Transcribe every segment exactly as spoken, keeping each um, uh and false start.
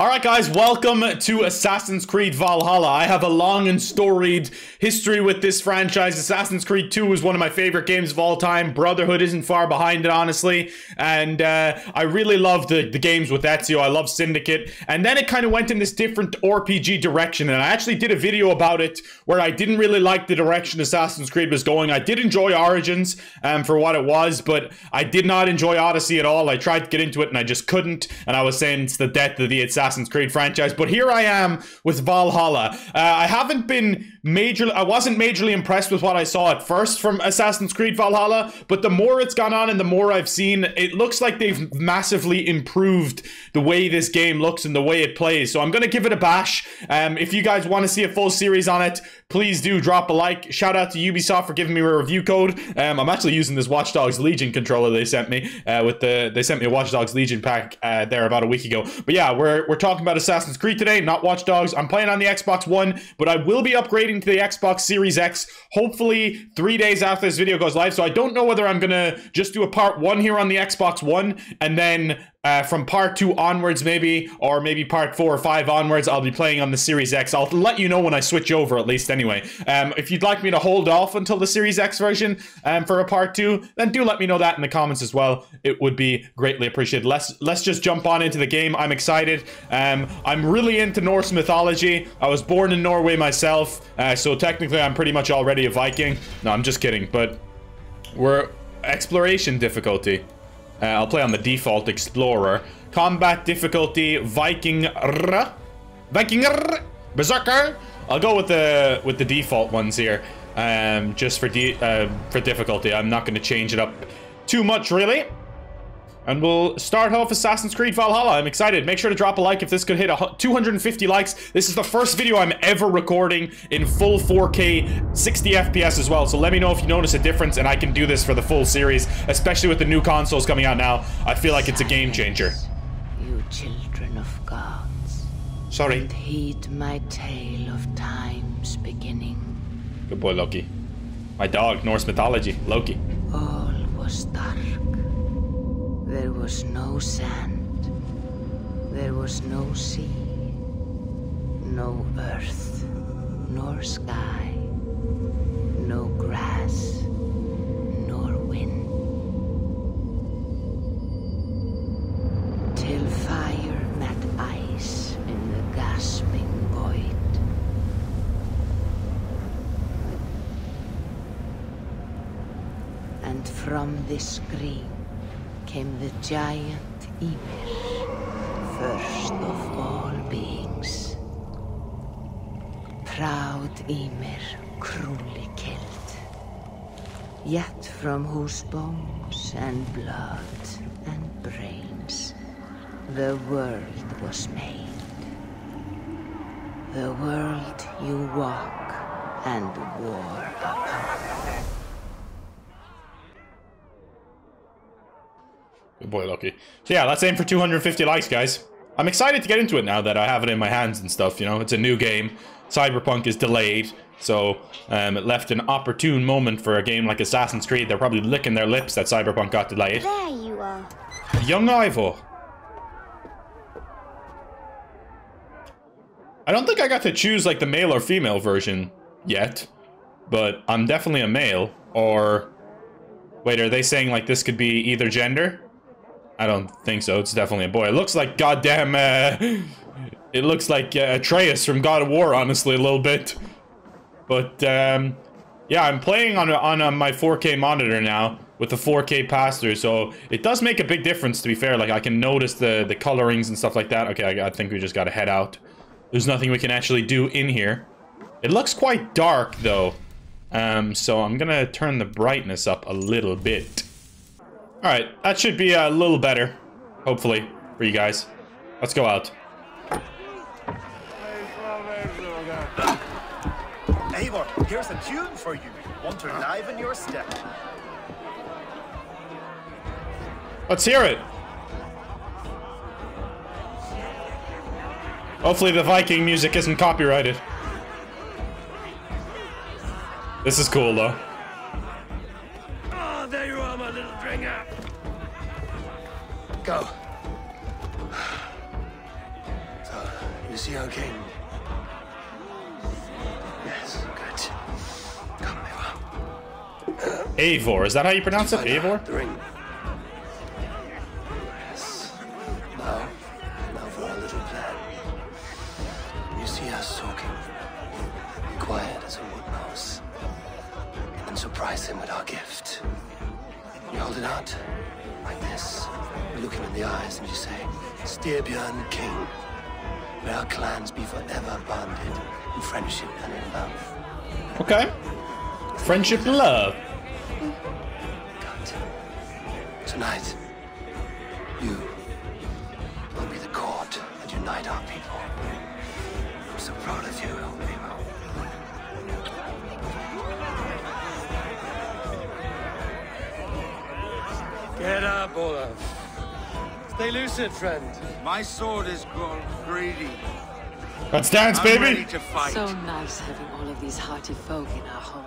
Alright guys, welcome to Assassin's Creed Valhalla. I have a long and storied history with this franchise. Assassin's Creed two is one of my favorite games of all time. Brotherhood isn't far behind it, honestly. And uh, I really love the, the games with Ezio. I love Syndicate. And then it kind of went in this different R P G direction. And I actually did a video about it where I didn't really like the direction Assassin's Creed was going. I did enjoy Origins um, for what it was, but I did not enjoy Odyssey at all. I tried to get into it and I just couldn't. And I was saying it's the death of the Assassin's Creed. Assassin's Creed franchise, but here I am with Valhalla. Uh, I haven't been majorly, I wasn't majorly impressed with what I saw at first from Assassin's Creed Valhalla, but the more it's gone on and the more I've seen, it looks like they've massively improved the way this game looks and the way it plays. So I'm going to give it a bash. Um, if you guys want to see a full series on it, please do drop a like. Shout out to Ubisoft for giving me a review code. Um, I'm actually using this Watch Dogs Legion controller they sent me. Uh, with the they sent me a Watch Dogs Legion pack uh, there about a week ago. But yeah, we're we're talking about Assassin's Creed today, not Watch Dogs. I'm playing on the Xbox One, but I will be upgrading to the Xbox Series X, hopefully three days after this video goes live. So I don't know whether I'm going to just do a part one here on the Xbox One, and then uh, from part two onwards maybe, or maybe part four or five onwards, I'll be playing on the Series X. I'll let you know when I switch over, at least anyway. Um, if you'd like me to hold off until the Series X version um, for a part two, then do let me know that in the comments as well. It would be greatly appreciated. Let's, let's just jump on into the game. I'm excited. Um, I'm really into Norse mythology. I was born in Norway myself, uh, so technically I'm pretty much already a Viking. No, I'm just kidding, but we're exploration difficulty. Uh, I'll play on the default explorer. Combat difficulty, Viking, Viking, Berserker. I'll go with the with the default ones here, um, just for de uh, for difficulty. I'm not going to change it up too much, really. And we'll start off Assassin's Creed Valhalla. I'm excited. Make sure to drop a like if this could hit two hundred fifty likes. This is the first video I'm ever recording in full four K, sixty F P S as well. So let me know if you notice a difference, and I can do this for the full series, especially with the new consoles coming out now. I feel like it's a game changer. You children of gods. Sorry. And heed my tale of time's beginning. Good boy, Loki. My dog, Norse mythology, Loki. All was dark. There was no sand, there was no sea, no earth, nor sky, no grass, nor wind, till fire met ice in the gasping void. And from this scream came the giant Ymir, first of all beings. Proud Ymir, cruelly killed, yet from whose bones and blood and brains the world was made. The world you walk and war upon. Good boy, Loki. So yeah, let's aim for two hundred fifty likes, guys. I'm excited to get into it now that I have it in my hands and stuff, you know? It's a new game. Cyberpunk is delayed, so um, it left an opportune moment for a game like Assassin's Creed. They're probably licking their lips that Cyberpunk got delayed. There you are. Young Eivor. I don't think I got to choose, like, the male or female version yet, but I'm definitely a male, or... Wait, are they saying, like, this could be either gender? I don't think so. It's definitely a boy. It looks like goddamn, uh... It looks like uh, Atreus from God of War, honestly, a little bit. But, um... yeah, I'm playing on, on on my four K monitor now with the four K pass-through, so it does make a big difference, to be fair. Like, I can notice the, the colorings and stuff like that. Okay, I, I think we just gotta head out. There's nothing we can actually do in here. It looks quite dark, though. Um, so I'm gonna turn the brightness up a little bit. Alright, that should be a little better, hopefully, for you guys. Let's go out. Eivor, here's a tune for you. Want to enliven your step? Let's hear it. Hopefully the Viking music isn't copyrighted. This is cool, though. There you are, my little bringer. Go. So, Ezio King. Yes, good. Come, Eivor. Um, Eivor, is that how you pronounce it? Eivor? The ring. Yes. Now, now for our little plan. You see us talking, quiet as a wood mouse, and surprise him with our gift. You hold it out, like this. You look him in the eyes and you say, Styrbjörn King, may our clans be forever bonded in friendship and in love. Okay. Friendship and love. Good. Tonight, you will be the cord that unite our people. I'm so proud of you, old people. Get up, Olaf. Stay lucid, friend. My sword is called greedy. Let's dance, I'm baby. Ready to fight. So nice having all of these hearty folk in our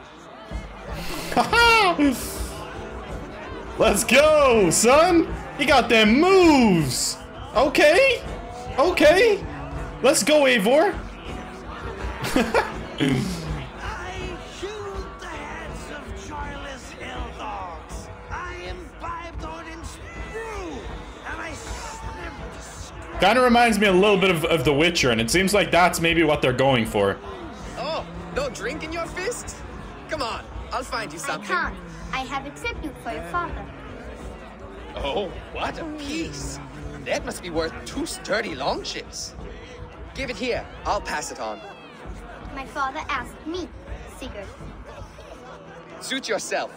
home. Let's go, son. You got them moves. Okay. Okay. Let's go, Eivor. Kind of reminds me a little bit of, of The Witcher, and it seems like that's maybe what they're going for. Oh, no drink in your fist? Come on, I'll find you something. I can't. I have a tribute for your father. Oh, what a piece. That must be worth two sturdy long ships. Give it here. I'll pass it on. My father asked me, Sigurd. Suit yourself.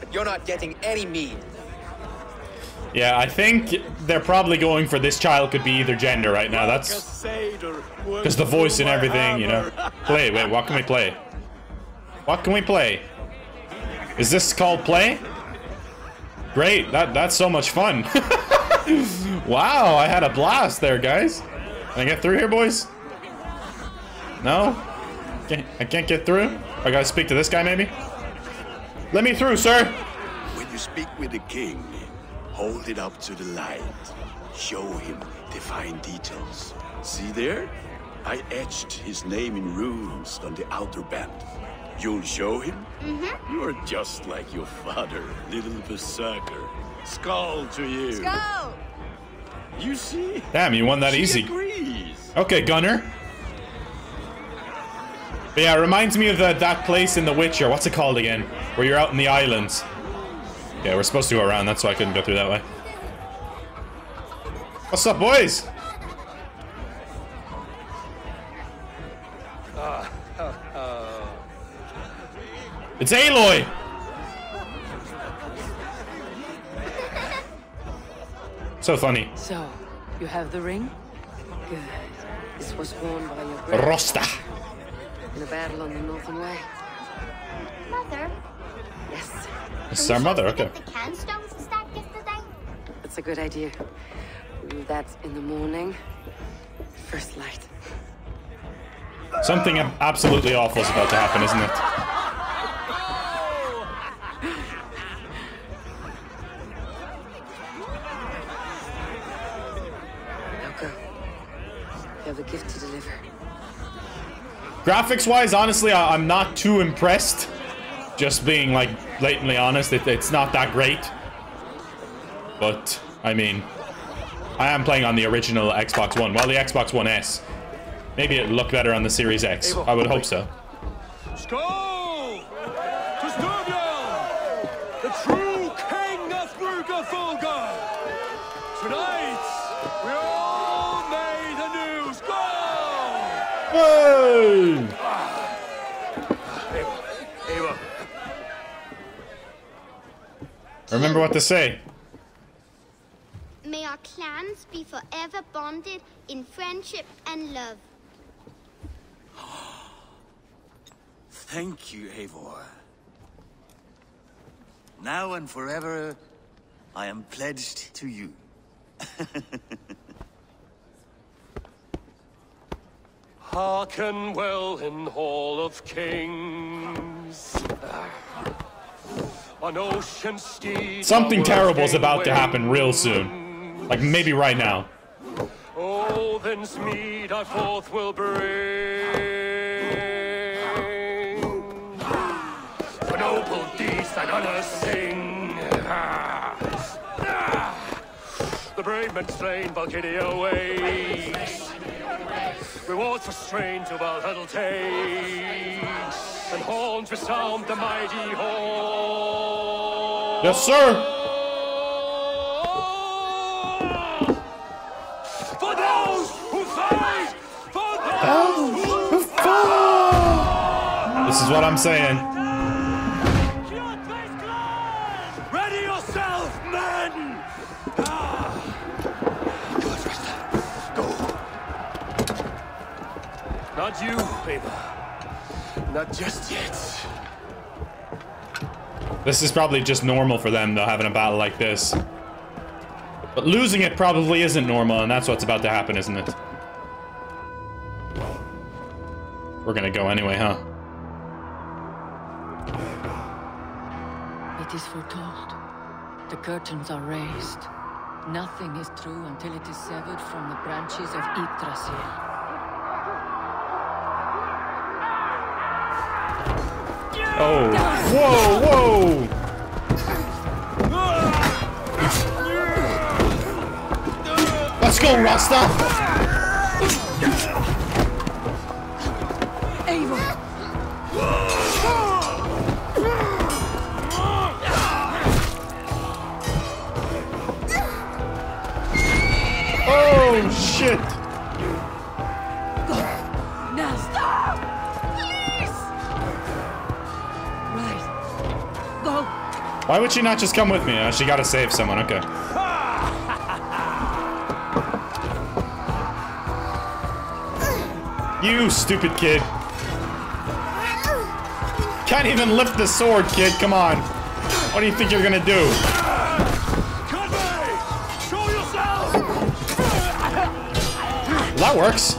But you're not getting any mead. Yeah, I think they're probably going for this child could be either gender right now. That's because the voice and everything, you know. Play, wait, what can we play? What can we play? Is this called play? Great, that that's so much fun. Wow, I had a blast there, guys. Can I get through here, boys? No? Can't, I can't get through? I gotta speak to this guy, maybe? Let me through, sir! When you speak with the king, hold it up to the light. Show him the fine details. See there? I etched his name in runes on the outer band. You'll show him? Mm-hmm. You're just like your father, little berserker. Skull to you. Skull! You see? Damn, you won that she easy. Agrees. Okay, Gunnar. But yeah, it reminds me of the, that place in The Witcher. What's it called again? Where you're out in the islands. Yeah, we're supposed to go around, that's why I couldn't go through that way. What's up, boys? Uh, uh, uh. It's Aloy! So funny. So, you have the ring? Good. This was worn by your brother. Rosta! In a battle on the Northern Way. Mother? Yes. It's our mother, okay. That's a good idea. That's in the morning. First light. Something absolutely awful is about to happen, isn't it? Now go. You have a gift to deliver. Graphics-wise, honestly, I I'm not too impressed. Just being, like, blatantly honest, it, it's not that great. But, I mean, I am playing on the original Xbox One. Well, the Xbox One S. Maybe it'll look better on the Series X. I would hope so. Skål! To Styrbjörn! The true king of Valka! Tonight, we're all made anew! Skål! Hey! Remember what to say. May our clans be forever bonded in friendship and love. Thank you, Eivor. Now and forever, I am pledged to you. Hearken well in Hall of Kings. Something terrible is about to happen real soon. Like, maybe right now. Odin's mead I forth will bring. For noble deeds that honor sing. The brave men slain Valkyria awaits. Rewards for strain to Valhalla takes. And horns resound the mighty horn. Yes, sir. This is what I'm saying. Kjötve's clan! Ready yourself, men! Go. Not you, Eivor. Not just yet. This is probably just normal for them, though, having a battle like this. But losing it probably isn't normal, and that's what's about to happen, isn't it? We're gonna go anyway, huh? It is foretold. The curtains are raised. Nothing is true until it is severed from the branches of Yggdrasil. Oh! Whoa! Whoa! Let's go, Rasta! Eivor! Oh shit! Now stop! Please! Right. Go. Why would she not just come with me? Uh, she gotta save someone, okay. You stupid kid. Can't even lift the sword, kid, come on. What do you think you're gonna do? That works.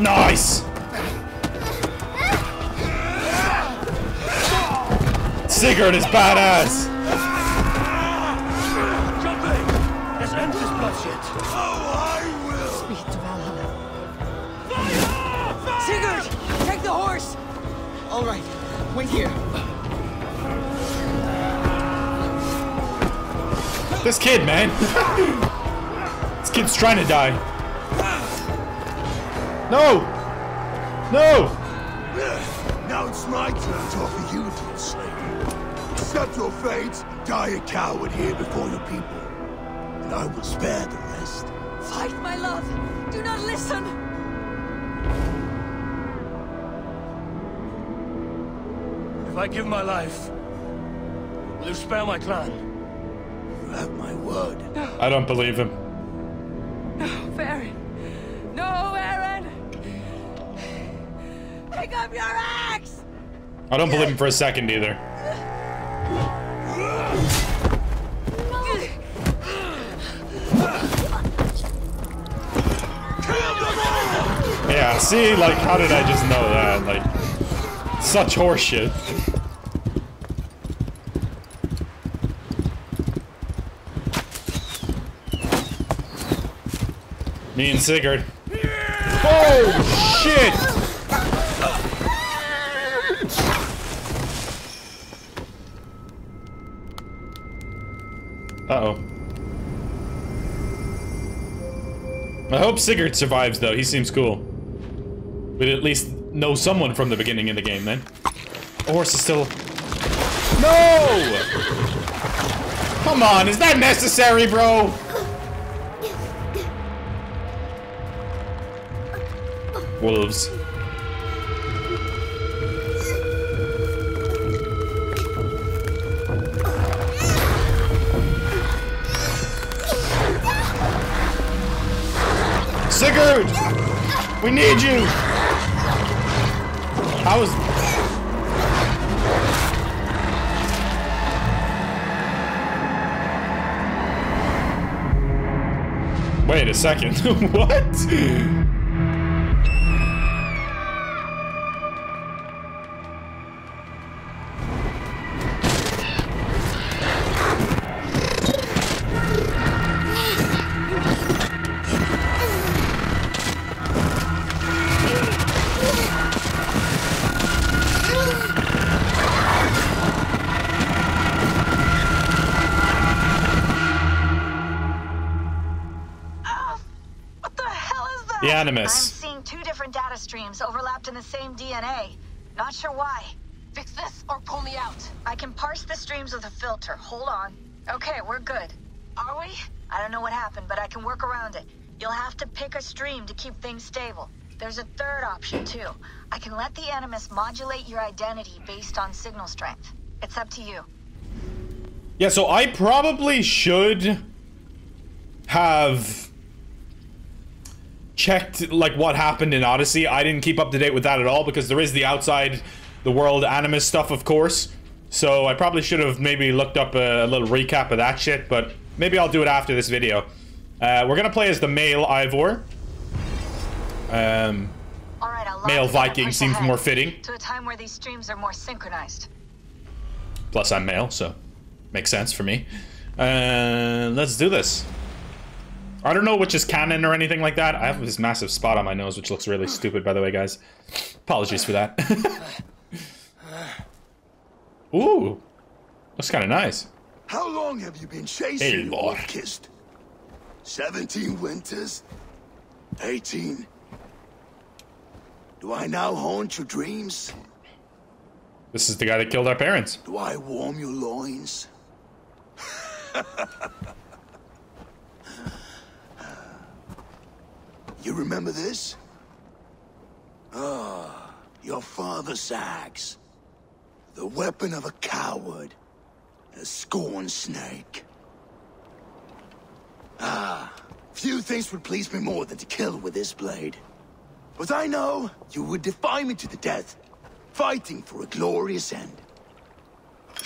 Nice. Sigurd is badass. Let's end this bloodshed. Oh, I will. Speak to Valhalla. Sigurd, take the horse. All right, wait here. This kid, man. This kid's trying to die. No! No! Now it's my turn to offer you to enslave you. Accept your fate, die a coward here before your people. And I will spare the rest. Fight, my love! Do not listen! If I give my life, will you spare my clan? Have my word. No. I don't believe him. No, Varin. No, Varin. Pick up your axe. I don't believe him for a second either. Yeah, see, like, how did I just know that? Like, such horseshit. Me and Sigurd. Oh shit! Uh-oh. I hope Sigurd survives though, he seems cool. We'd at least know someone from the beginning of the game then. The horse is still... No! Come on, is that necessary, bro? Wolves. Sigurd! We need you! I was... Wait a second. What? The animus. I'm seeing two different data streams overlapped in the same D N A. Not sure why. Fix this or pull me out. I can parse the streams with a filter. Hold on. Okay, we're good. Are we? I don't know what happened, but I can work around it. You'll have to pick a stream to keep things stable. There's a third option, too. I can let the animus modulate your identity based on signal strength. It's up to you. Yeah, so I probably should have checked, like, what happened in Odyssey. I didn't keep up to date with that at all, because there is the outside the world animus stuff, of course. So I probably should have maybe looked up a, a little recap of that shit, but maybe I'll do it after this video. Uh, we're gonna play as the male Eivor. Um, all right, I'll male Viking seems more fitting. To a time where these streams are more synchronized. Plus I'm male, so makes sense for me. Uh, let's do this. I don't know which is canon or anything like that. I have this massive spot on my nose, which looks really stupid, by the way, guys. Apologies for that. Ooh, looks kind of nice. How long have you been chasing the Orkist? Seventeen winters, eighteen. Do I now haunt your dreams? This is the guy that killed our parents. Do I warm your loins? You remember this? Ah, oh, your father's axe. The weapon of a coward. A scorn snake. Ah, few things would please me more than to kill with this blade. But I know you would defy me to the death. Fighting for a glorious end.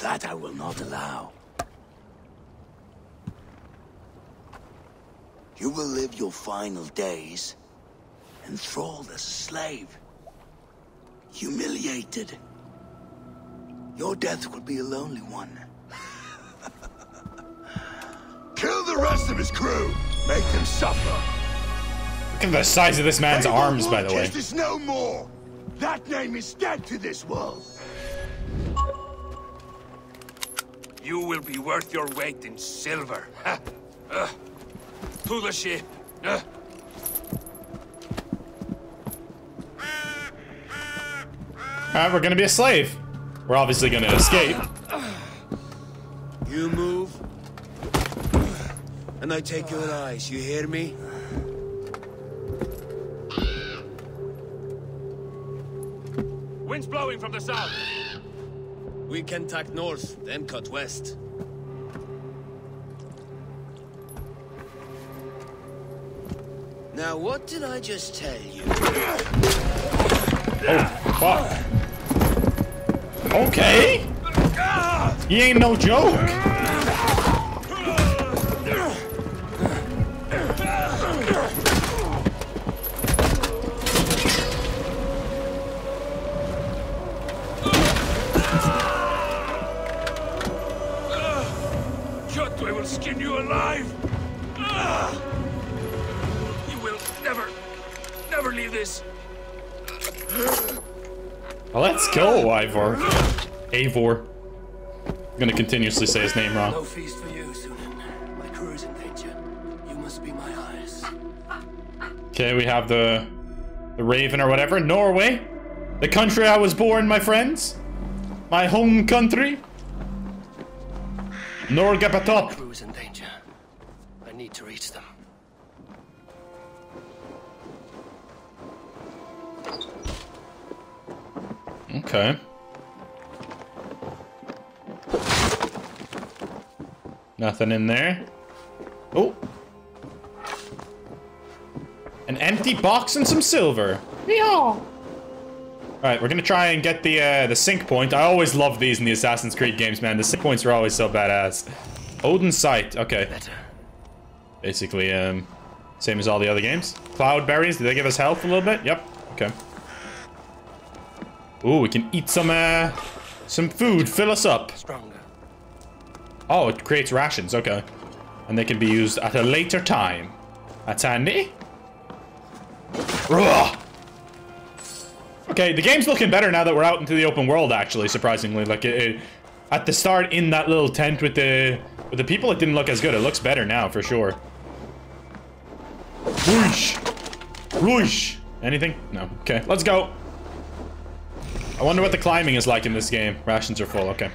That I will not allow. You will live your final days enthralled as a slave, humiliated. Your death will be a lonely one. Kill the rest of his crew, make them suffer. Look at the size of this man's arms, by the way. There's no more. That name is dead to this world. You will be worth your weight in silver. Ha. Uh. To the ship. Uh. Alright, we're gonna be a slave. We're obviously gonna escape. You move, and I take your eyes, you hear me? Wind's blowing from the south. We can tack north, then cut west. Now, what did I just tell you? Oh, fuck. Okay. He ain't no joke. Kjötve will skin you alive. Leave this. Well, let's go, Eivor. Eivor. I'm gonna continuously say his name wrong. No feast for you, Sunan. My crew is in danger. You must be my eyes. Okay, we have the the Raven or whatever. Norway, the country I was born, my friends, my home country. Norgapatop. My crew is in danger. I need to reach them. Okay. Nothing in there. Oh. An empty box and some silver. Meow. Alright, we're gonna try and get the uh, the sync point. I always love these in the Assassin's Creed games, man. The sync points are always so badass. Odin's Sight. Okay. Basically, um, same as all the other games. Cloud berries. Do they give us health a little bit? Yep. Okay. Ooh, we can eat some, uh, some food. Fill us up. Stronger. Oh, it creates rations. Okay. And they can be used at a later time. That's handy. Rawr! Okay, the game's looking better now that we're out into the open world, actually, surprisingly. Like, it, it, at the start, in that little tent with the, with the people, it didn't look as good. It looks better now, for sure. Whoosh! Whoosh! Anything? No. Okay, let's go. I wonder what the climbing is like in this game. Rations are full, okay.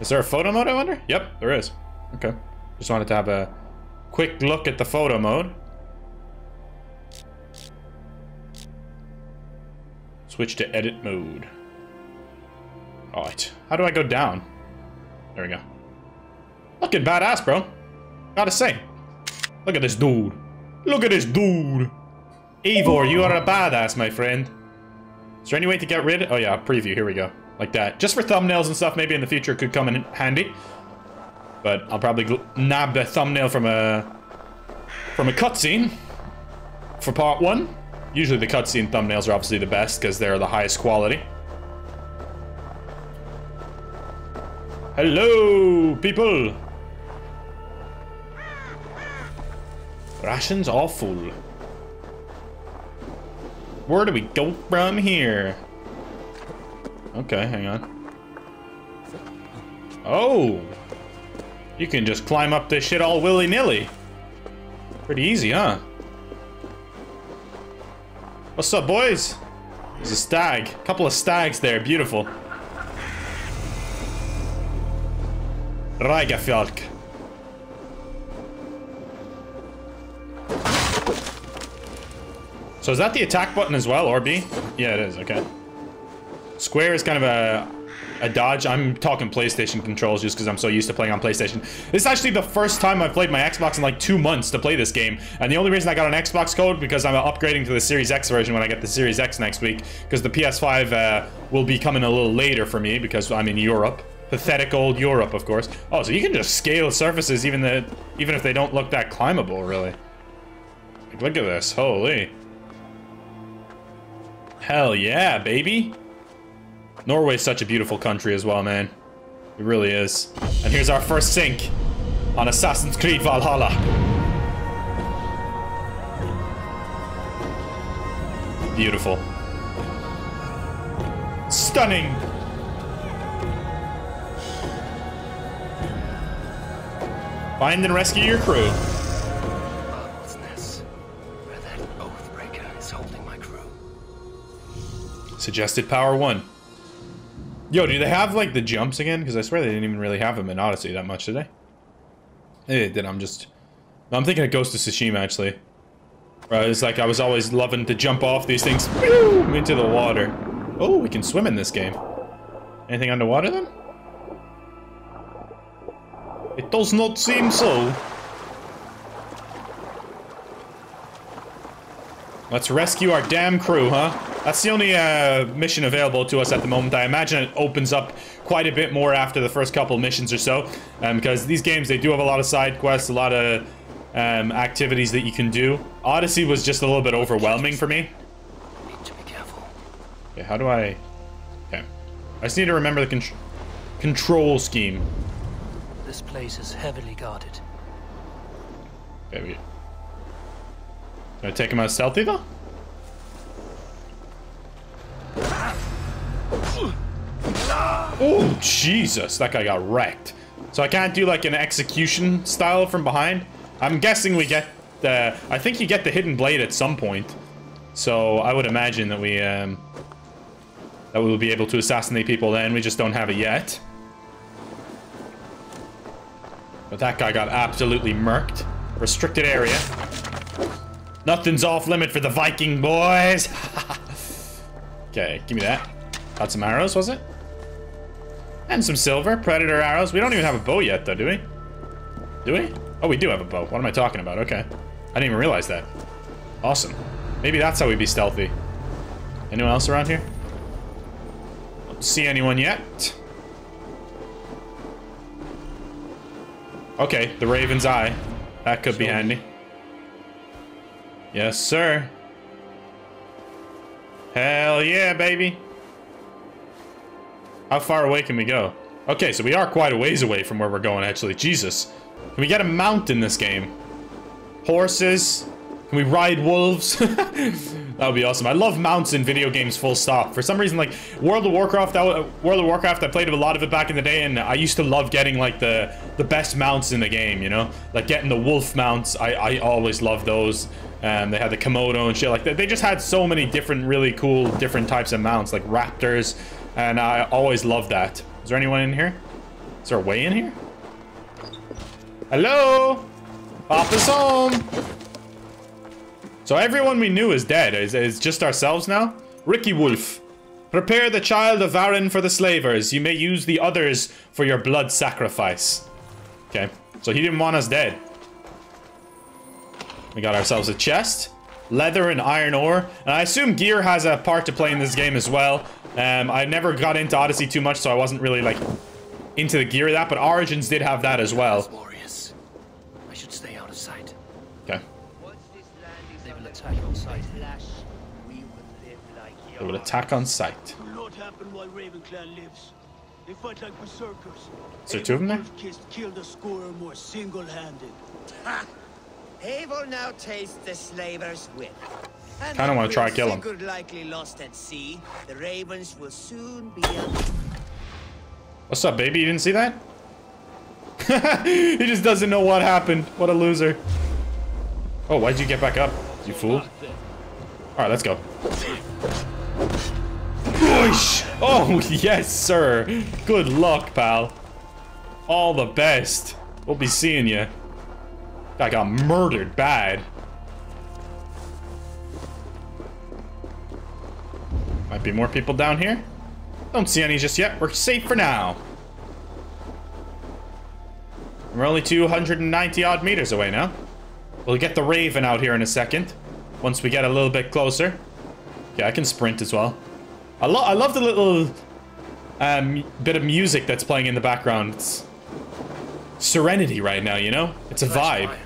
Is there a photo mode, I wonder? Yep, there is. Okay. Just wanted to have a quick look at the photo mode. Switch to edit mode. Alright. How do I go down? There we go. Looking badass, bro. Gotta say. Look at this dude. Look at this dude. Eivor, you are a badass, my friend. Is there any way to get rid of... Oh yeah, preview. Here we go. Like that. Just for thumbnails and stuff, maybe in the future it could come in handy. But I'll probably nab the thumbnail from a... From a cutscene. For part one. Usually the cutscene thumbnails are obviously the best, because they're the highest quality. Hello, people! Rations are full. Where do we go from here? Okay, hang on. Oh! You can just climb up this shit all willy-nilly. Pretty easy, huh? What's up, boys? There's a stag. A couple of stags there. Beautiful. Rækjafjörg. So is that the attack button as well, or B? Yeah, it is. Okay. Square is kind of a a dodge. I'm talking PlayStation controls just because I'm so used to playing on PlayStation. This is actually the first time I've played my Xbox in like two months to play this game. And the only reason I got an Xbox code because I'm upgrading to the Series X version when I get the Series X next week. Because the P S five uh, will be coming a little later for me because I'm in Europe. Pathetic old Europe, of course. Oh, so you can just scale surfaces even, the, even if they don't look that climbable, really. Like, look at this. Holy. Hell yeah, baby. Norway's such a beautiful country as well, man. It really is. And here's our first sink on Assassin's Creed Valhalla. Beautiful. Stunning. Find and rescue your crew. Where that Oathbreaker is holding my crew. Suggested power one. Yo, do they have, like, the jumps again? Because I swear they didn't even really have them in Odyssey that much, did they? They did, I'm just... I'm thinking of Ghost of Tsushima, actually. Where I was like, I was always loving to jump off these things boom, into the water. Oh, we can swim in this game. Anything underwater, then? It does not seem so. Let's rescue our damn crew, huh? That's the only uh, mission available to us at the moment. I imagine it opens up quite a bit more after the first couple missions or so. Um, because these games, they do have a lot of side quests, a lot of um, activities that you can do. Odyssey was just a little bit overwhelming for me. I need to be careful. Okay, how do I... Okay. I just need to remember the con control scheme. This place is heavily guarded. Okay, we... Can I take him out stealthy, though? Oh, Jesus. That guy got wrecked. So I can't do, like, an execution style from behind? I'm guessing we get the... I think you get the hidden blade at some point. So I would imagine that we, um... That we will be able to assassinate people then. We just don't have it yet. But that guy got absolutely murked. Restricted area. Nothing's off limit for the Viking boys. Okay, give me that. Got some arrows, was it? And some silver. Predator arrows. We don't even have a bow yet, though, do we? Do we? Oh, we do have a bow. What am I talking about? Okay. I didn't even realize that. Awesome. Maybe that's how we be stealthy. Anyone else around here? Don't see anyone yet. Okay, the Raven's Eye. That could be handy. Yes, sir. Hell yeah, baby. How far away can we go? Okay, so we are quite a ways away from where we're going, actually. Jesus. Can we get a mount in this game? Horses? Can we ride wolves? That would be awesome. I love mounts in video games, full stop. For some reason, like World of Warcraft, that uh, World of Warcraft, I played a lot of it back in the day, and I used to love getting like the the best mounts in the game. You know, like getting the wolf mounts. I I always loved those. Um, they had the Komodo and shit like that. They just had so many different, really cool, different types of mounts, like raptors, and I always loved that. Is there anyone in here? Is there a way in here? Hello? Papa's home! So everyone we knew is dead. Is it's just ourselves now? Ricky Wolf. Prepare the child of Varin for the slavers. You may use the others for your blood sacrifice. Okay. So he didn't want us dead. We got ourselves a chest, leather and iron ore, and I assume gear has a part to play in this game as well. Um, I never got into Odyssey too much, so I wasn't really like into the gear of that, but Origins did have that as well. Glorious. I should stay out of sight. Okay. They will attack on sight. They will attack on sight. They fight like berserkers. Is there two of them there? Killed a score or more single-handed. Eivor now tastes the slaver's whip. I kind of want to try to kill him. Sigurd likely lost at sea. The ravens will soon be up. What's up, baby? You didn't see that? He just doesn't know what happened. What a loser. Oh, why'd you get back up, you fool? Alright, let's go. Oh, yes, sir. Good luck, pal. All the best. We'll be seeing you. I got murdered bad. Might be more people down here. Don't see any just yet. We're safe for now. We're only two hundred ninety odd meters away now. We'll get the Raven out here in a second. Once we get a little bit closer. Yeah, I can sprint as well. I, lo I love the little um, bit of music that's playing in the background. It's serenity right now, you know? It's a vibe.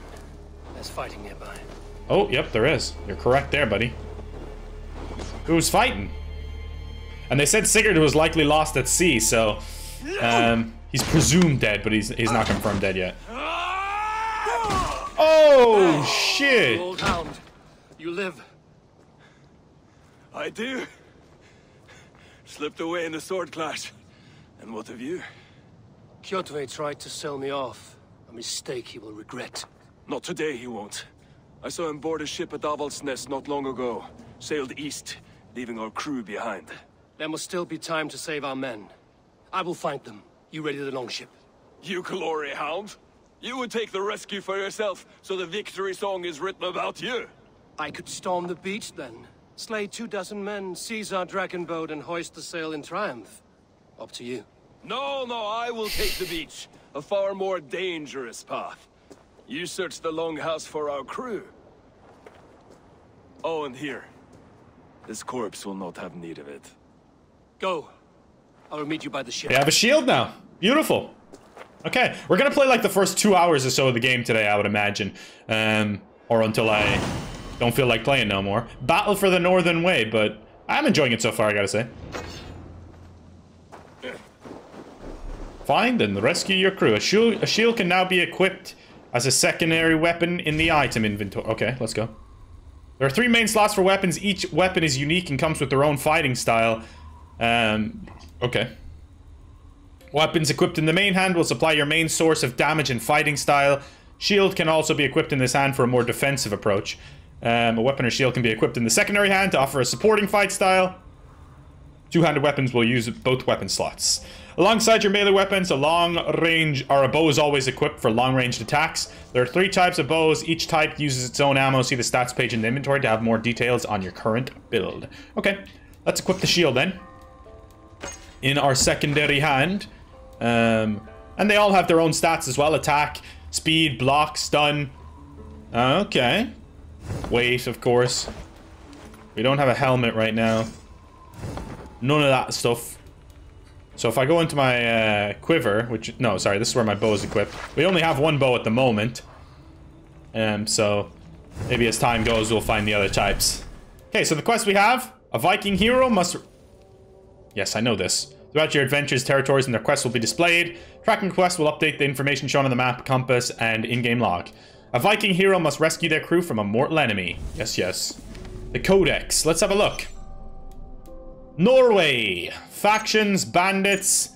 There's fighting nearby. Oh, yep, there is. You're correct there, buddy. Who's fighting? And they said Sigurd was likely lost at sea, so um, he's presumed dead, but he's he's not confirmed dead yet. Oh shit! Old hound, you live. I do. Slipped away in a sword clash. And what of you? Kjötve tried to sell me off. A mistake he will regret. Not today, he won't. I saw him board a ship at Aval's Nest not long ago. Sailed east, leaving our crew behind. There must still be time to save our men. I will find them. You ready the longship? You glory hound? You would take the rescue for yourself, so the victory song is written about you. I could storm the beach then. Slay two dozen men, seize our dragon boat, and hoist the sail in triumph. Up to you. No, no, I will take the beach. A far more dangerous path. You search the longhouse for our crew. Oh, and here. This corpse will not have need of it. Go. I will meet you by the ship. They have a shield now. Beautiful. Okay, we're gonna play like the first two hours or so of the game today, I would imagine. Um, or until I don't feel like playing no more. Battle for the Northern Way, but I'm enjoying it so far, I gotta say. Find and rescue your crew. A shield, a shield can now be equipped as a secondary weapon in the item inventory. Okay, let's go. There are three main slots for weapons. Each weapon is unique and comes with their own fighting style. Um, okay. Weapons equipped in the main hand will supply your main source of damage and fighting style. Shield can also be equipped in this hand for a more defensive approach. Um, a weapon or shield can be equipped in the secondary hand to offer a supporting fight style. Two-handed weapons will use both weapon slots. Alongside your melee weapons, a long range or a bow is always equipped for long-ranged attacks. There are three types of bows. Each type uses its own ammo. See the stats page in the inventory to have more details on your current build. Okay, let's equip the shield then. In our secondary hand. Um, and they all have their own stats as well. Attack, speed, block, stun. Okay. Weight, of course. We don't have a helmet right now. None of that stuff. So if I go into my uh, quiver, which... No, sorry, this is where my bow is equipped. We only have one bow at the moment. Um, so maybe as time goes, we'll find the other types. Okay, so the quest we have. A Viking hero must... Yes, I know this. Throughout your adventures, territories and their quests will be displayed. Tracking quests will update the information shown on the map, compass, and in-game log. A Viking hero must rescue their crew from a mortal enemy. Yes, yes. The Codex. Let's have a look. Norway. Factions, bandits.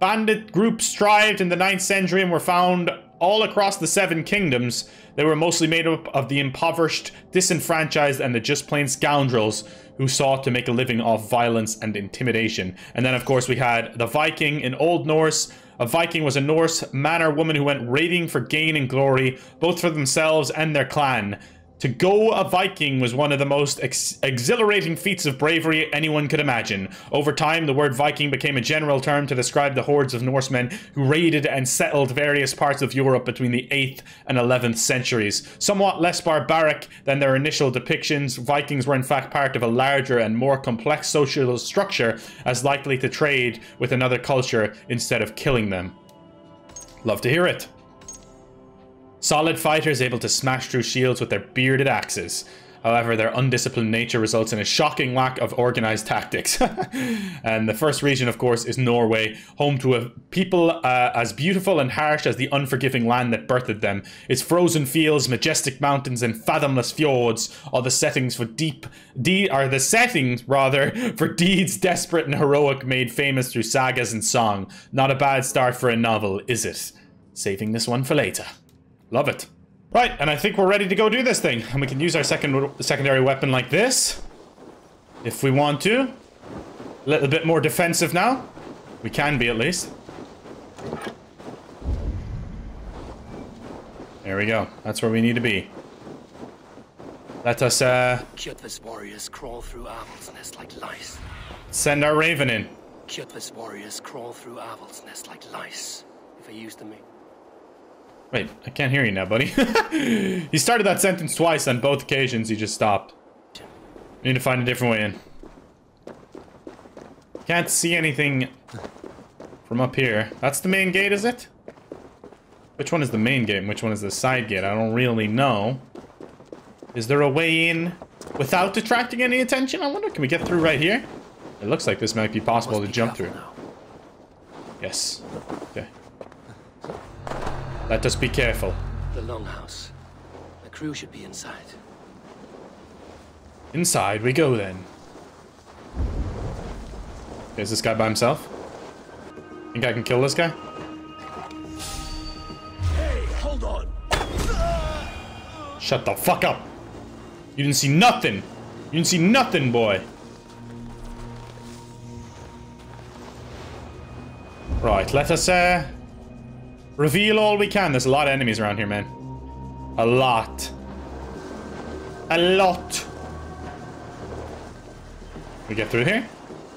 Bandit groups thrived in the ninth century and were found all across the Seven Kingdoms. They were mostly made up of the impoverished, disenfranchised, and the just plain scoundrels who sought to make a living off violence and intimidation. And then, of course, we had the Viking in Old Norse. A Viking was a Norse man or woman who went raiding for gain and glory, both for themselves and their clan. To go a Viking was one of the most ex exhilarating feats of bravery anyone could imagine. Over time, the word Viking became a general term to describe the hordes of Norsemen who raided and settled various parts of Europe between the eighth and eleventh centuries. Somewhat less barbaric than their initial depictions, Vikings were in fact part of a larger and more complex social structure, as likely to trade with another culture instead of killing them. Love to hear it. Solid fighters able to smash through shields with their bearded axes. However, their undisciplined nature results in a shocking lack of organized tactics. And the first region, of course, is Norway, home to a people uh, as beautiful and harsh as the unforgiving land that birthed them. Its frozen fields, majestic mountains, and fathomless fjords are the settings for deep de are the settings rather for deeds desperate and heroic, made famous through sagas and song. Not a bad start for a novel, is it? Saving this one for later. Love it. Right, and I think we're ready to go do this thing. And we can use our second secondary weapon like this, if we want to. A little bit more defensive now. We can be, at least. There we go. That's where we need to be. Let us, uh... Kjötve's warriors crawl through Avel's nest like lice. Send our raven in. Kjötve's warriors crawl through Avel's nest like lice. If I use them... Wait, I can't hear you now, buddy. He started that sentence twice. On both occasions, he just stopped. We need to find a different way in. Can't see anything from up here. That's the main gate, is it? Which one is the main gate and which one is the side gate? I don't really know. Is there a way in without attracting any attention? I wonder, can we get through right here? It looks like this might be possible to jump through. Yes. Okay. Let us be careful. The longhouse. The crew should be inside. Inside we go then. Is this guy by himself? Think I can kill this guy? Hey, hold on. Shut the fuck up. You didn't see nothing. You didn't see nothing, boy. Right, let us uh reveal all we can. There's a lot of enemies around here, man. A lot. A lot. We get through here?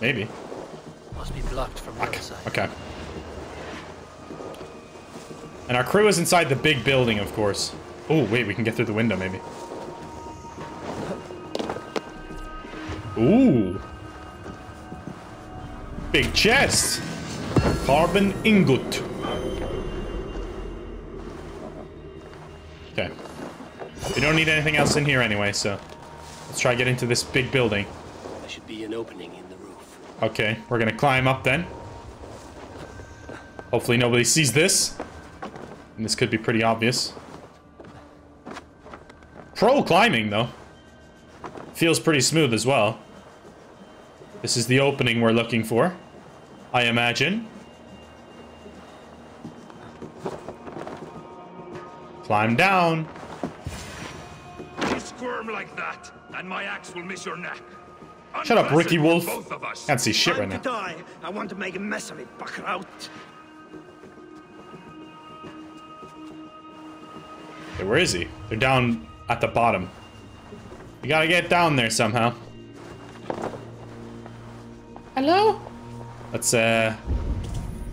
Maybe. Must be blocked from the outside. Okay. And our crew is inside the big building, of course. Oh, wait, we can get through the window, maybe. Ooh. Big chest. Carbon ingot. Okay. We don't need anything else in here anyway, so let's try to get into this big building. There should be an opening in the roof. Okay, we're gonna climb up then. Hopefully nobody sees this. And this could be pretty obvious. Pro climbing though. Feels pretty smooth as well. This is the opening we're looking for, I imagine. Climb down. You squirm like that, and my axe will miss your neck. Shut up, Ricky Wolf. Can't see shit right now. Die. I want to make a mess of it, bucker out. Hey, where is he? They're down at the bottom. You gotta get down there somehow. Hello? Let's uh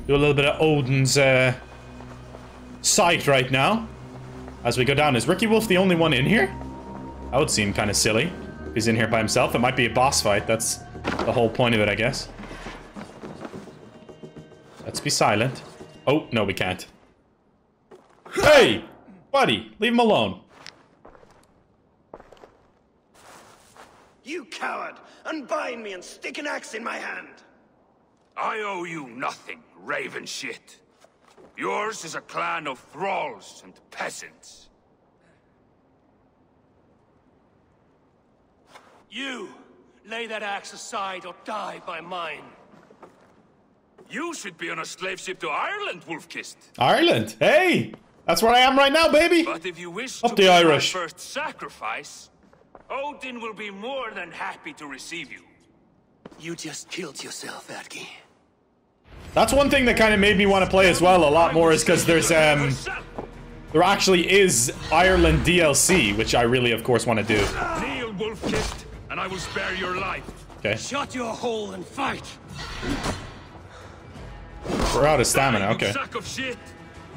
do a little bit of Odin's uh sight right now. As we go down, is Ricky Wolf the only one in here? That would seem kind of silly. He's in here by himself. It might be a boss fight. That's the whole point of it, I guess. Let's be silent. Oh, no, we can't. Hey! Buddy, leave him alone. You coward! Unbind me and stick an axe in my hand! I owe you nothing, raven shit. Yours is a clan of thralls and peasants. You! Lay that axe aside or die by mine. You should be on a slave ship to Ireland, Wolfkist. Ireland? Hey! That's where I am right now, baby! But if you wish Up to the Irish. First sacrifice, Odin will be more than happy to receive you. You just killed yourself, Adki. That's one thing that kind of made me want to play as well a lot more is because there's, um... there actually is Ireland D L C, which I really, of course, want to do. Kneel, Wolfkist, and I will spare your life. Okay. Shut your hole and fight! We're out of stamina, okay. Sack of shit.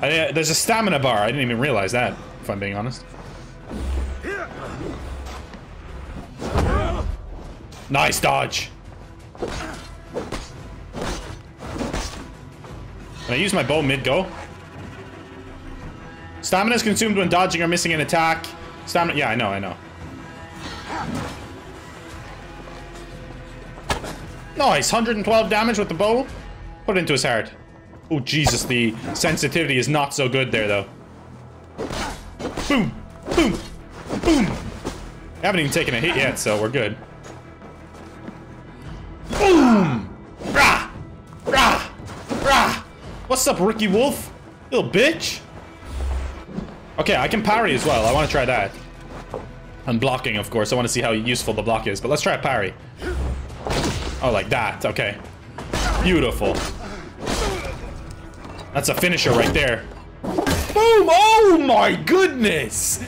I, uh, there's a stamina bar. I didn't even realize that, if I'm being honest. Nice dodge. Can I use my bow mid-go? Stamina is consumed when dodging or missing an attack. Stamina- yeah, I know, I know. Nice! one hundred twelve damage with the bow. Put it into his heart. Oh, Jesus, the sensitivity is not so good there, though. Boom! Boom! Boom! I haven't even taken a hit yet, so we're good. Boom! Rah! Rah! Rah! What's up, Ricky Wolf? Little bitch! Okay, I can parry as well. I want to try that. And blocking, of course. I want to see how useful the block is, but let's try a parry. Oh, like that. Okay. Beautiful. That's a finisher right there. Boom! Oh my goodness!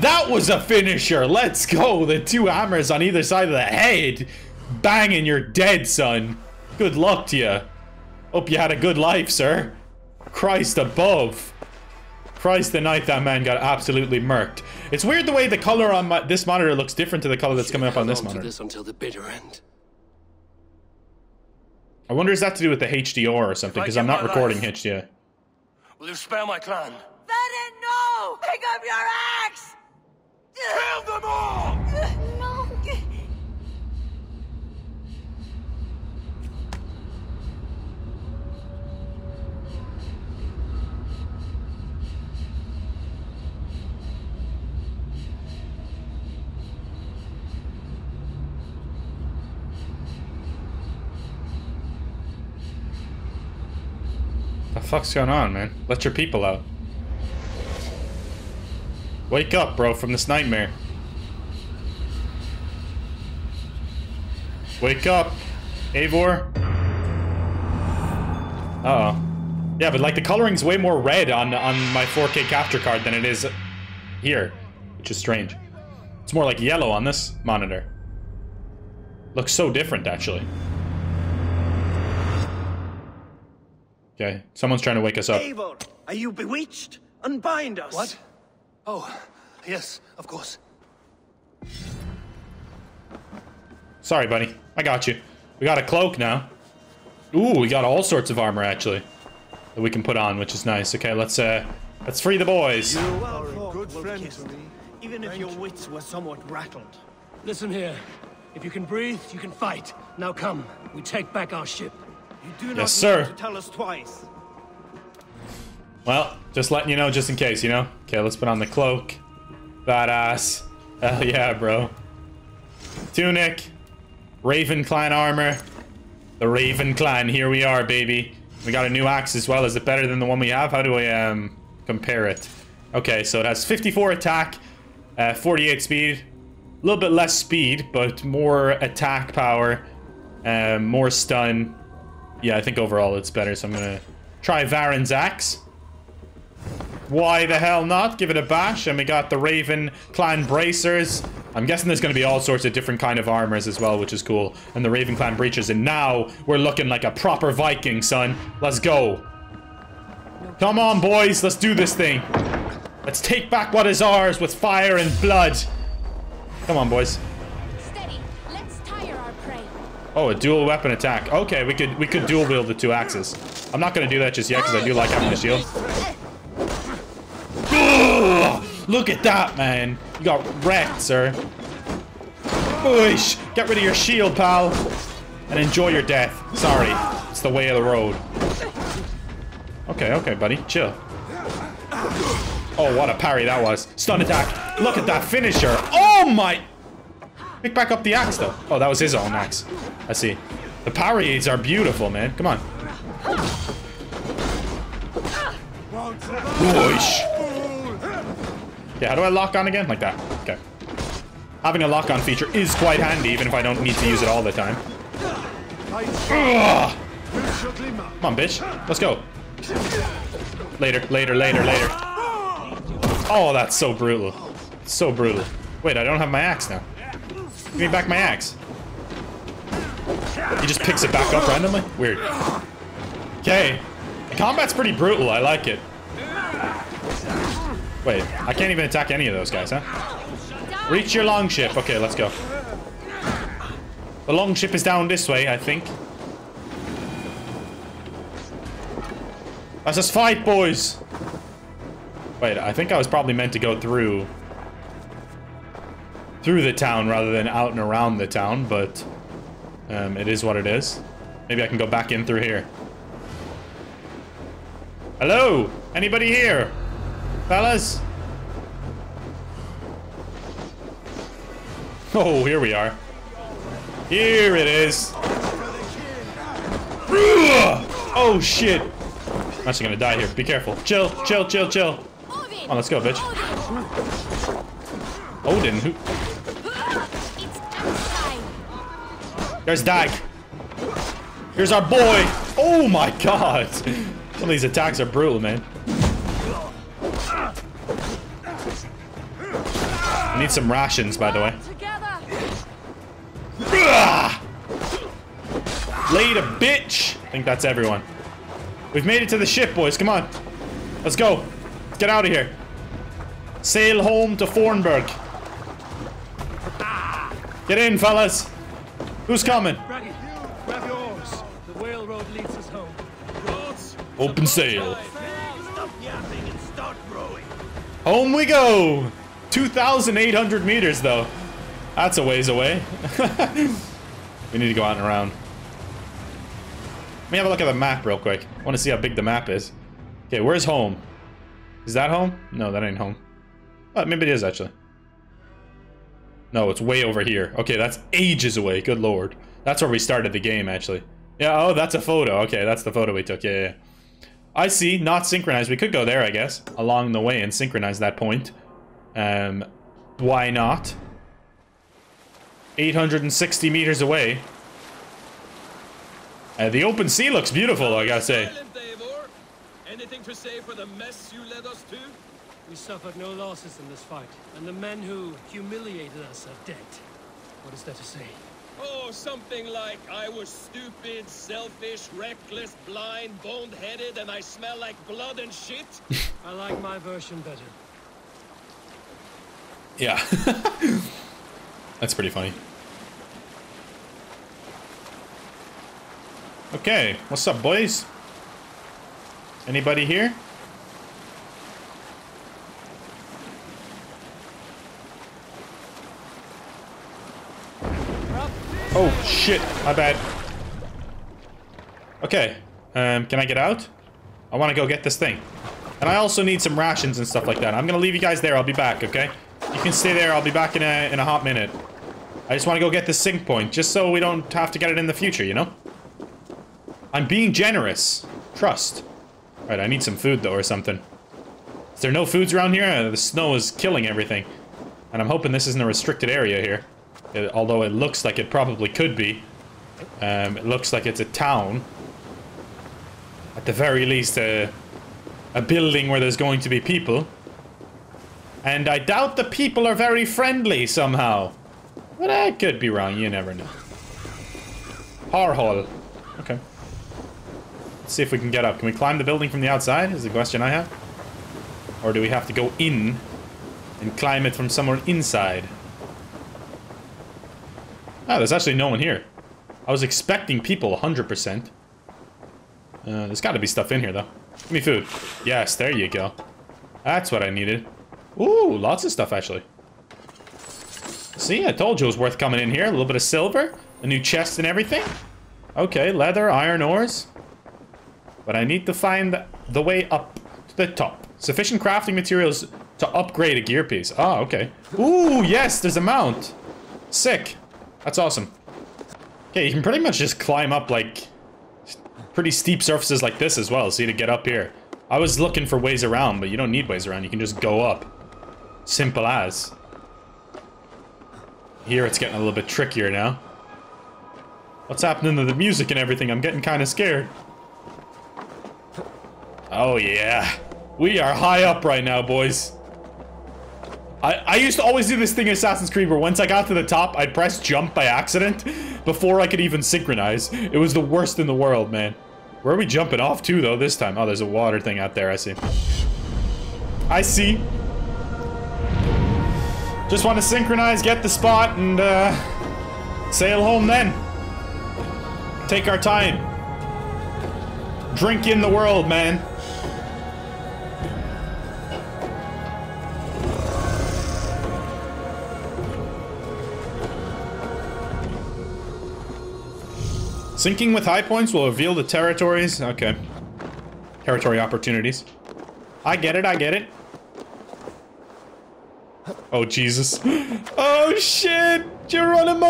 That was a finisher. Let's go. The two hammers on either side of the head. Banging, you're dead, son. Good luck to you. Hope you had a good life, sir. Christ above. Christ the night that man got absolutely murked. It's weird the way the color on my, this monitor looks different to the color that's coming up on this monitor. This until the bitter end. I wonder is that to do with the H D R or something, because I'm not recording H D R. Will you spare my clan? Varin, no! Pick up your axe! Kill them all! No! The fuck's going on, man? Let your people out. Wake up, bro, from this nightmare. Wake up, Eivor. Uh oh. Yeah, but like the coloring's way more red on on my four K capture card than it is here, which is strange. It's more like yellow on this monitor. Looks so different, actually. Okay, someone's trying to wake us up. Eivor, are you bewitched? Unbind us! What? Oh, yes, of course. Sorry, buddy. I got you. We got a cloak now. Ooh, we got all sorts of armor, actually, that we can put on, which is nice. Okay, let's, uh, let's free the boys. You are a good friend to me. Even if your wits were somewhat rattled. Listen here. If you can breathe, you can fight. Now come, we take back our ship. You do not yes, sir. To tell us twice. Well, just letting you know, just in case, you know? Okay, let's put on the cloak. Badass. Hell yeah, bro. Tunic. Raven Clan armor. The Raven Clan, here we are, baby. We got a new axe as well. Is it better than the one we have? How do I um compare it? Okay, so it has fifty-four attack, uh, forty-eight speed. A little bit less speed, but more attack power, uh, more stun. Yeah, I think overall it's better, so I'm gonna try Varin's axe. Why the hell not? Give it a bash, and we got the Raven Clan bracers. I'm guessing there's gonna be all sorts of different kind of armors as well, which is cool. And the Raven Clan breeches, and now we're looking like a proper Viking, son. Let's go. Come on, boys, let's do this thing. Let's take back what is ours with fire and blood. Come on, boys. Oh, a dual weapon attack. Okay, we could we could dual wield the two axes. I'm not gonna do that just yet because I do like having the shield. Ugh, look at that, man! You got wrecked, sir. Push! Get rid of your shield, pal, and enjoy your death. Sorry, it's the way of the road. Okay, okay, buddy, chill. Oh, what a parry that was! Stun attack! Look at that finisher! Oh my! Pick back up the axe, though. Oh, that was his own axe. I see. The parries are beautiful, man. Come on. Whoosh. Yeah, how do I lock on again? Like that. Okay. Having a lock on feature is quite handy, even if I don't need to use it all the time. Ugh. Come on, bitch. Let's go. Later, later, later, later. Oh, that's so brutal. So brutal. Wait, I don't have my axe now. Give me back my axe. He just picks it back up randomly? Weird. Okay. The combat's pretty brutal. I like it. Wait, I can't even attack any of those guys, huh? Reach your long ship. Okay, let's go. The long ship is down this way, I think. Let's just fight, boys! Wait, I think I was probably meant to go through... through the town rather than out and around the town, but... Um, it is what it is. Maybe I can go back in through here. Hello! Anybody here? Fellas? Oh, here we are. Here it is! Oh, shit! I'm actually gonna die here. Be careful. Chill, chill, chill, chill. Odin. Oh, let's go, bitch. Odin, who? It's time. There's Dag. Here's our boy. Oh my god. Some of these attacks are brutal, man. I need some rations, by the way. Later, bitch. I think that's everyone. We've made it to the ship, boys. Come on. Let's go. Let's get out of here. Sail home to Fornburg. Get in, fellas. Who's coming? Open sail. Home we go. two thousand eight hundred meters, though. That's a ways away. We need to go out and around. Let me have a look at the map real quick. I want to see how big the map is. Okay, where's home? Is that home? No, that ain't home. Oh, maybe it is, actually. No, it's way over here. Okay, that's ages away. Good lord. That's where we started the game, actually. Yeah, oh, that's a photo. Okay, that's the photo we took. Yeah, yeah, yeah. I see. Not synchronized. We could go there, I guess, along the way and synchronize that point. Um, why not? eight hundred sixty meters away. Uh, the open sea looks beautiful, I gotta say. Anything to say for the mess you led us to? We suffered no losses in this fight, and the men who humiliated us are dead. What is there to say? Oh, something like, I was stupid, selfish, reckless, blind, bone-headed, and I smell like blood and shit. I like my version better. Yeah. That's pretty funny. Okay, what's up, boys? Anybody here? Oh shit, my bad. Okay, um, can I get out? I want to go get this thing. And I also need some rations and stuff like that. I'm going to leave you guys there, I'll be back, okay? You can stay there, I'll be back in a, in a hot minute. I just want to go get the sync point, just so we don't have to get it in the future, you know? I'm being generous. Trust. Alright, I need some food, though, or something. Is there no foods around here? The snow is killing everything. And I'm hoping this isn't a restricted area here. It, although it looks like it probably could be. Um, it looks like it's a town. At the very least, a, a building where there's going to be people. And I doubt the people are very friendly, somehow. But I could be wrong, you never know. Harhol. Okay. Let's see if we can get up. Can we climb the building from the outside? Is the question I have. Or do we have to go in and climb it from somewhere inside? Ah, oh, there's actually no one here. I was expecting people one hundred percent. Uh, there's got to be stuff in here, though. Give me food. Yes, there you go. That's what I needed. Ooh, lots of stuff, actually. See, I told you it was worth coming in here. A little bit of silver, a new chest and everything. Okay, leather, iron ores. But I need to find the way up to the top. Sufficient crafting materials to upgrade a gear piece. Oh, okay. Ooh, yes, there's a mount. Sick! That's awesome. Okay, you can pretty much just climb up, like, pretty steep surfaces like this as well, see, to get up here. I was looking for ways around, but you don't need ways around, you can just go up. Simple as. Here it's getting a little bit trickier now. What's happening to the music and everything? I'm getting kind of scared. Oh yeah. We are high up right now, boys. I, I used to always do this thing in Assassin's Creed where once I got to the top, I'd press jump by accident before I could even synchronize. It was the worst in the world, man. Where are we jumping off to, though, this time? Oh, there's a water thing out there, I see. I see. Just want to synchronize, get the spot, and uh, sail home then. Take our time. Drink in the world, man. Syncing with high points will reveal the territories. Okay. Territory opportunities. I get it, I get it. Oh, Jesus. Oh, shit! Geronimo!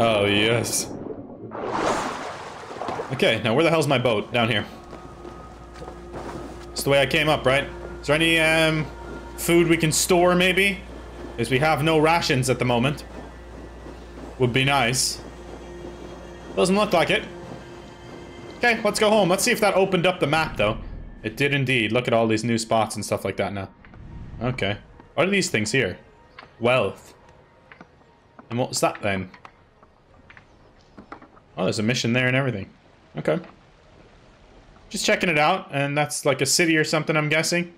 Oh, yes. Okay, now where the hell's my boat? Down here. It's the way I came up, right? Is there any, um, food we can store, maybe? Because we have no rations at the moment. Would be nice. Doesn't look like it. Okay, let's go home. Let's see if that opened up the map, though. It did indeed. Look at all these new spots and stuff like that now. Okay. What are these things here? Wealth. And what's that, then? Oh, there's a mission there and everything. Okay. Just checking it out, and that's like a city or something, I'm guessing.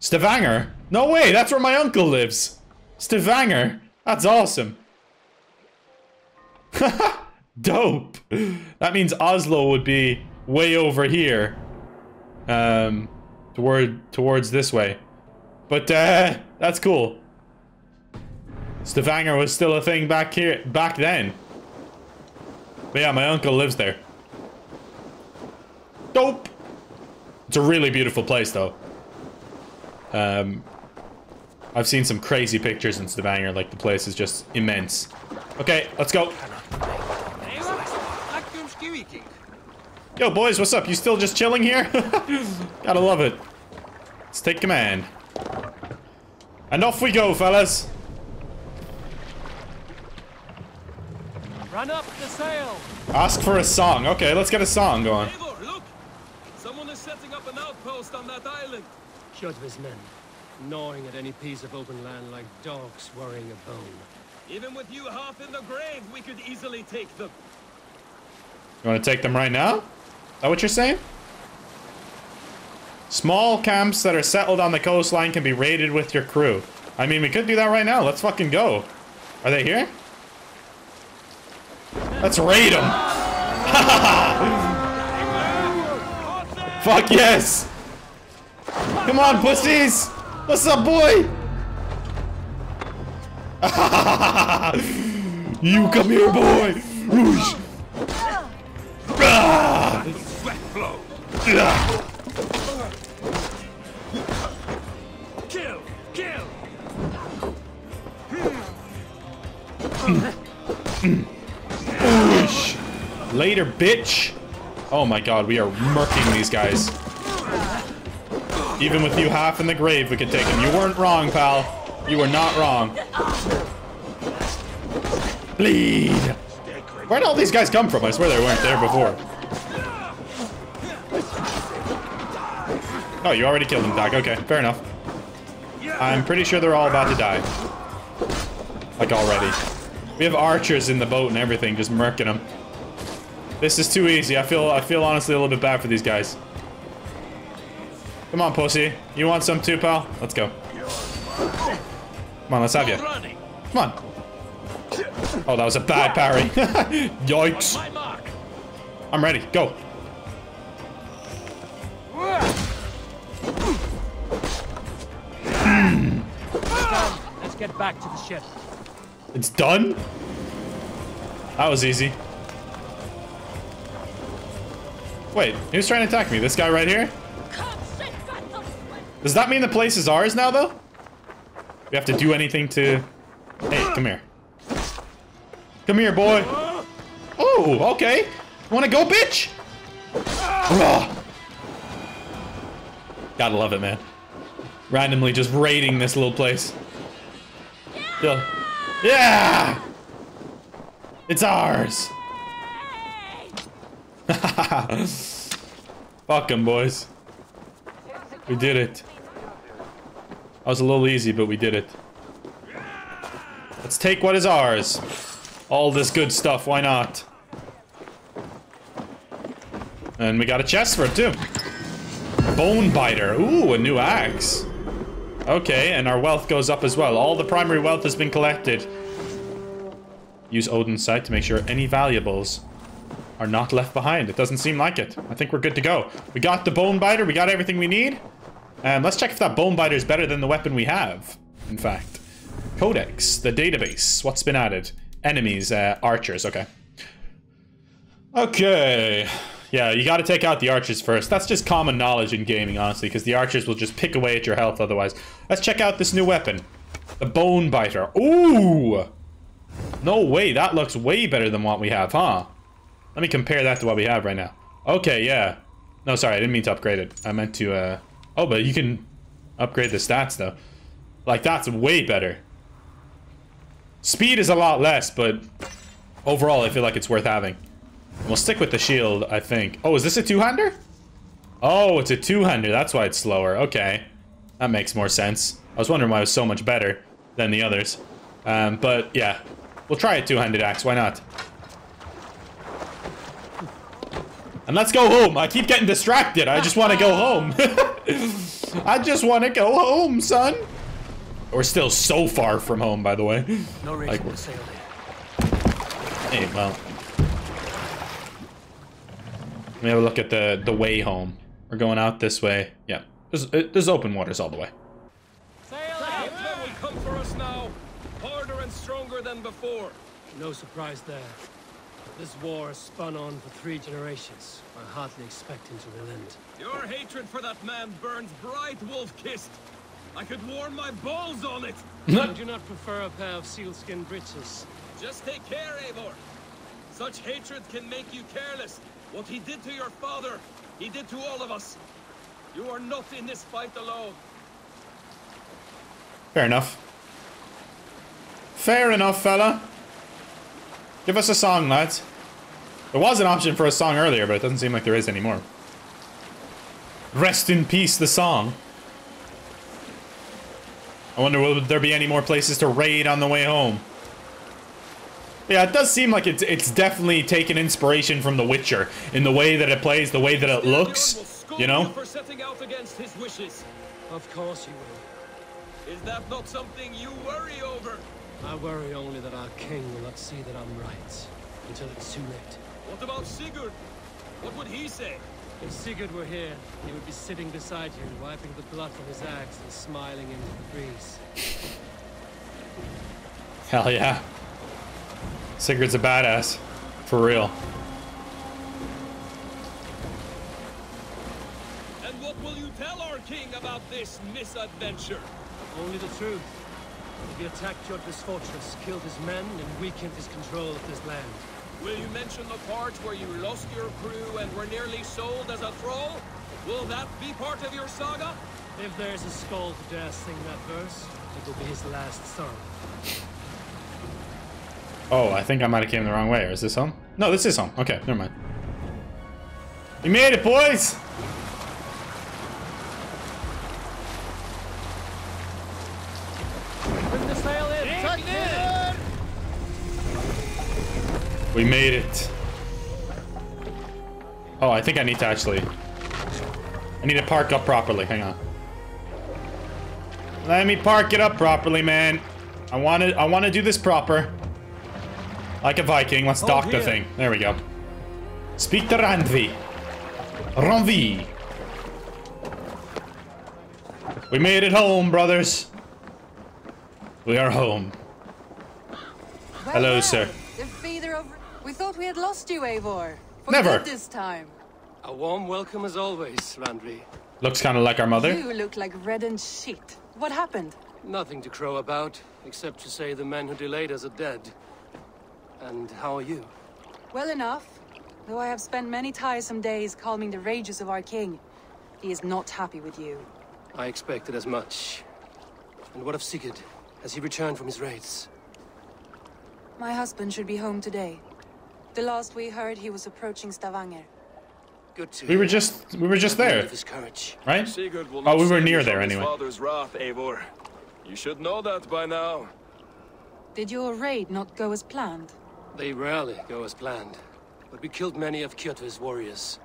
Stavanger? No way! That's where my uncle lives! Stavanger! That's awesome! Haha! Dope! That means Oslo would be way over here. Um, toward, towards this way. But, uh, that's cool. Stavanger was still a thing back here, back then. But yeah, my uncle lives there. Dope! It's a really beautiful place, though. Um, I've seen some crazy pictures in Stavanger, like the place is just immense. Okay, let's go. Yo, boys, what's up? You still just chilling here? Gotta love it. Let's take command. And off we go, fellas. Run up the sail. Ask for a song. Okay, let's get a song going. Eivor, look. Someone is setting up an outpost on that island. Kjötve's men, gnawing at any piece of open land like dogs worrying a bone. Even with you half in the grave, we could easily take them. You want to take them right now? Is that what you're saying? Small camps that are settled on the coastline can be raided with your crew. I mean, we could do that right now. Let's fucking go. Are they here? Let's raid them. Fuck yes. Come on, pussies. What's up, boy? You come here, boy. Whoosh. Kill, kill. Later, bitch. Oh my god, we are murking these guys. Even with you half in the grave, we could take him. You weren't wrong, pal. You were not wrong. Bleed. Where'd all these guys come from? I swear they weren't there before. Oh, you already killed them, Doc. Okay, fair enough. I'm pretty sure they're all about to die. Like, already. We have archers in the boat and everything, just murking them. This is too easy. I feel, I feel honestly a little bit bad for these guys. Come on, pussy. You want some too, pal? Let's go. Come on, let's have you. Come on. Oh, that was a bad parry. Yikes. I'm ready. Go. Let's get back to the ship. It's done? That was easy. Wait, who's trying to attack me? This guy right here? Does that mean the place is ours now, though? We have to do anything to... Hey, come here. Come here, boy. Oh, okay. Wanna go, bitch? Ugh. Gotta love it, man. Randomly just raiding this little place. Yeah! Yeah! It's ours! Fuck 'em, boys. We did it. That was a little easy, but we did it. Let's take what is ours. All this good stuff, why not? And we got a chest for it, too. Bone Biter. Ooh, a new axe. Okay, and our wealth goes up as well. All the primary wealth has been collected. Use Odin's Sight to make sure any valuables are not left behind. It doesn't seem like it. I think we're good to go. We got the Bone Biter. We got everything we need. And let's check if that Bone Biter is better than the weapon we have, in fact. Codex, the database. What's been added? Enemies, uh, archers. Okay. Okay. Yeah, you gotta take out the archers first. That's just common knowledge in gaming, honestly, because the archers will just pick away at your health otherwise. Let's check out this new weapon. The Bone Biter. Ooh! No way, that looks way better than what we have, huh? Let me compare that to what we have right now. Okay, yeah. No, sorry, I didn't mean to upgrade it. I meant to, uh... Oh, but you can upgrade the stats, though. Like, that's way better. Speed is a lot less, but overall, I feel like it's worth having. We'll stick with the shield, I think. Oh, is this a two-hander? Oh, it's a two-hander. That's why it's slower. Okay. That makes more sense. I was wondering why it was so much better than the others. Um, but, yeah. We'll try a two-handed axe. Why not? And let's go home. I keep getting distracted. I just want to go home. I just want to go home, son. We're still so far from home, by the way. No reason like, to sail there. Hey, well... Let me have a look at the, the way home. We're going out this way. Yeah. There's, there's open waters all the way. Sail out! Hitler will come for us now, harder and stronger than before. No surprise there. This war has spun on for three generations. I hardly expect him to relent. Your hatred for that man burns bright wolf-kissed. I could warm my balls on it. I do not prefer a pair of sealskin breeches. Just take care, Eivor. Such hatred can make you careless. What he did to your father, he did to all of us. You are not in this fight alone. Fair enough. Fair enough, fella. Give us a song, lads. There was an option for a song earlier, but it doesn't seem like there is anymore. Rest in peace, the song. I wonder, will there be any more places to raid on the way home? Yeah, it does seem like it's it's definitely taken inspiration from The Witcher in the way that it plays, the way that it looks, you know? For setting out against his wishes. Of course he will. Is that not something you worry over? I worry only that our king will not see that I'm right until it's too late. What about Sigurd? What would he say? If Sigurd were here, he would be sitting beside you, wiping the blood from his axe and smiling into the breeze. Hell yeah. Sigurd's a badass, for real. And what will you tell our king about this misadventure? Only the truth. He attacked Kjötve's fortress, killed his men, and weakened his control of this land. Will you mention the part where you lost your crew and were nearly sold as a thrall? Will that be part of your saga? If there is a Skald who dares sing that verse, it will be his last song. Oh, I think I might have came the wrong way. Or is this home? No, this is home. Okay, never mind. We made it, boys! Bring the sail in! Tuck in! We made it. Oh, I think I need to actually... I need to park up properly. Hang on. Let me park it up properly, man. I want to, I want to do this proper. Like a Viking, let's dock oh, the thing. There we go. Speak to Randvi. Randvi. We made it home, brothers. We are home. Well, hello, well, sir. If either of... We thought we had lost you, Eivor. For never. This time. A warm welcome as always, Randvi. Looks kind of like our mother. You look like reddened shit. What happened? Nothing to crow about, except to say the men who delayed us are dead. And how are you? Well enough, though I have spent many tiresome days calming the rages of our king. He is not happy with you. I expected as much. And what of Sigurd? Has he returned from his raids? My husband should be home today. The last we heard, he was approaching Stavanger. Good to we were just we were just there, his courage. Right? Oh, we were near there anyway. Father's wrath, Eivor. You should know that by now. Did your raid not go as planned? They rarely go as planned, but we killed many of Kjötve's warriors,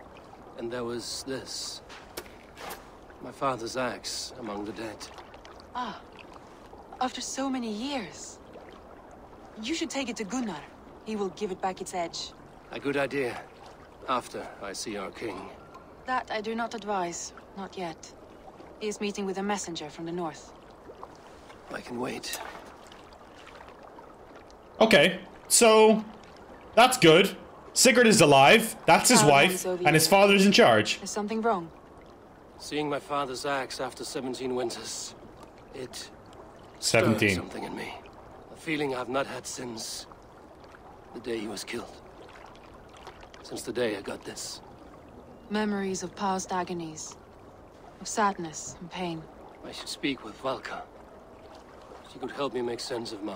and there was this. My father's axe among the dead. Ah, after so many years. You should take it to Gunnar. He will give it back its edge. A good idea. After I see our king. That I do not advise. Not yet. He is meeting with a messenger from the north. I can wait. Okay, so that's good. Sigurd is alive. That's his wife, and his father's in charge. There's something wrong. Seeing my father's axe after seventeen winters, it seventeen something in me. A feeling I've not had since the day he was killed. Since the day I got this. Memories of past agonies, of sadness and pain. I should speak with Valka. She could help me make sense of my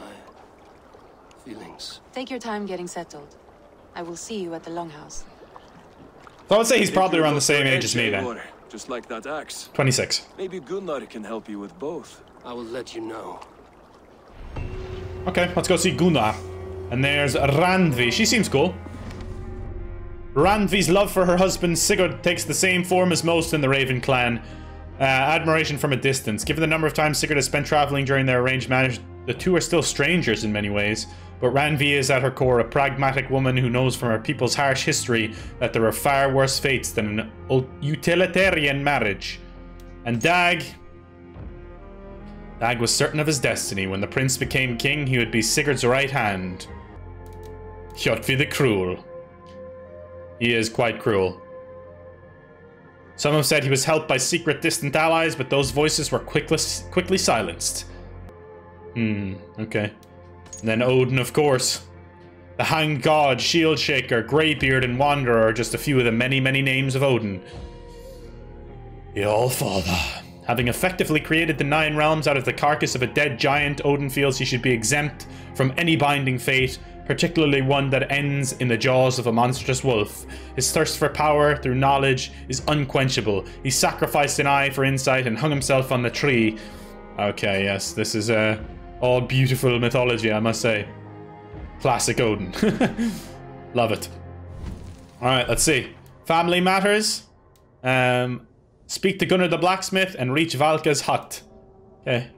feelings. Take your time getting settled. I will see you at the Longhouse. So I would say he's probably around the same age as me then. Just like that axe. twenty-six. Maybe Gunnar can help you with both. I will let you know. Okay, let's go see Gunnar. And there's Randvi. She seems cool. Randvi's love for her husband Sigurd takes the same form as most in the Raven Clan. Uh, admiration from a distance. Given the number of times Sigurd has spent traveling during their arranged marriage, the two are still strangers in many ways. But Randvi is at her core a pragmatic woman who knows from her people's harsh history that there are far worse fates than an utilitarian marriage. And Dag... Dag was certain of his destiny. When the prince became king, he would be Sigurd's right hand. Kjötve the Cruel. He is quite cruel. Some have said he was helped by secret distant allies, but those voices were quickly, quickly silenced. Hmm, okay. And then Odin, of course. The Hanged God, Shield Shaker, Greybeard, and Wanderer are just a few of the many, many names of Odin. The Allfather. Having effectively created the Nine Realms out of the carcass of a dead giant, Odin feels he should be exempt from any binding fate, particularly one that ends in the jaws of a monstrous wolf. His thirst for power through knowledge is unquenchable. He sacrificed an eye for insight and hung himself on the tree. Okay, yes, this is a... Uh, all beautiful mythology, I must say. Classic Odin. Love it. Alright, let's see. Family matters. Um, speak to Gunnar the blacksmith and reach Valka's hut. Okay.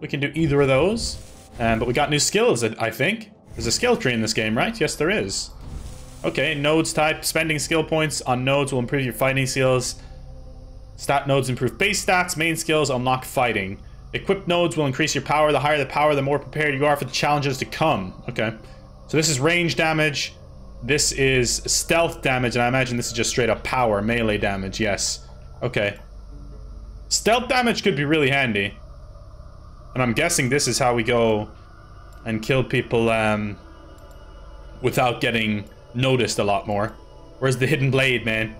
We can do either of those. Um, but we got new skills, I think. There's a skill tree in this game, right? Yes, there is. Okay, nodes type. Spending skill points on nodes will improve your fighting skills. Stat nodes improve base stats. Main skills unlock fighting. Equipped nodes will increase your power. The higher the power, the more prepared you are for the challenges to come. Okay. So this is range damage. This is stealth damage. And I imagine this is just straight up power. Melee damage. Yes. Okay. Stealth damage could be really handy. And I'm guessing this is how we go and kill people um, without getting noticed a lot more. Where's the hidden blade, man?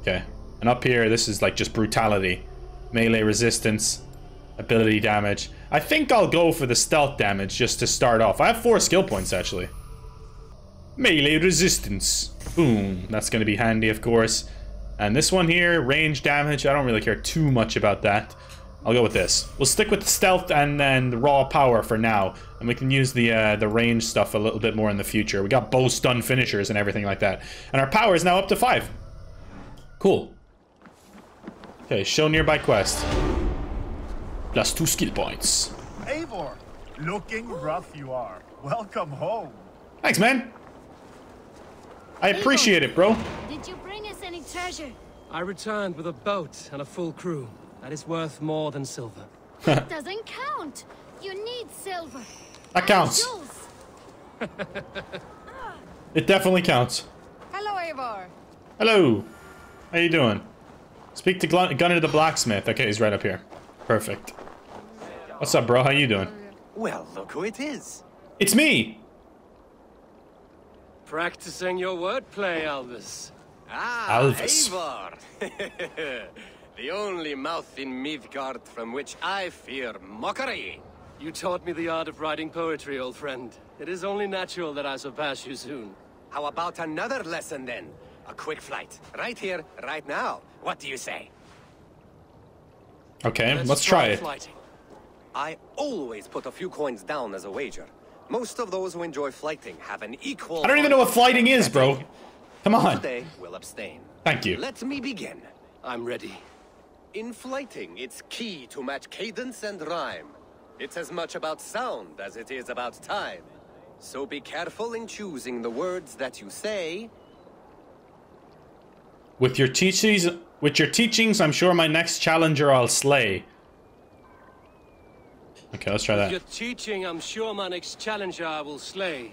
Okay. And up here, this is like just brutality. Melee resistance, ability damage. I think I'll go for the stealth damage just to start off. I have four skill points, actually. Melee resistance. Boom. That's going to be handy, of course. And this one here, range damage. I don't really care too much about that. I'll go with this. We'll stick with the stealth and then the raw power for now. And we can use the uh, the range stuff a little bit more in the future. We got bow stun finishers and everything like that. And our power is now up to five. Cool. Okay, show nearby quest. Plus two skill points. Eivor, looking rough you are. Welcome home. Thanks, man. I appreciate Eivor, it, bro. Did you bring us any treasure? I returned with a boat and a full crew. That is worth more than silver. That doesn't count. You need silver. That counts. It definitely counts. Hello, Eivor. Hello. How you doing? Speak to Gunnar the blacksmith. Okay, he's right up here. Perfect. What's up, bro? How you doing? Well, look who it is. It's me. Practicing your wordplay, Aldous. Ah, Aldous. Eivor. The only mouth in Midgard from which I fear mockery. You taught me the art of writing poetry, old friend. It is only natural that I surpass you soon. How about another lesson, then? A quick flight. Right here, right now. What do you say? Okay, let's, let's try, try it. Flighting. I always put a few coins down as a wager. Most of those who enjoy flighting have an equal... I don't even know what flighting is, bro. Come on. Today, we'll abstain. Thank you. Let me begin. I'm ready. In flighting, it's key to match cadence and rhyme. It's as much about sound as it is about time. So be careful in choosing the words that you say. With your teachings, with your teachings, I'm sure my next challenger I'll slay. Okay, let's try that. With your teaching, I'm sure my next challenger I will slay.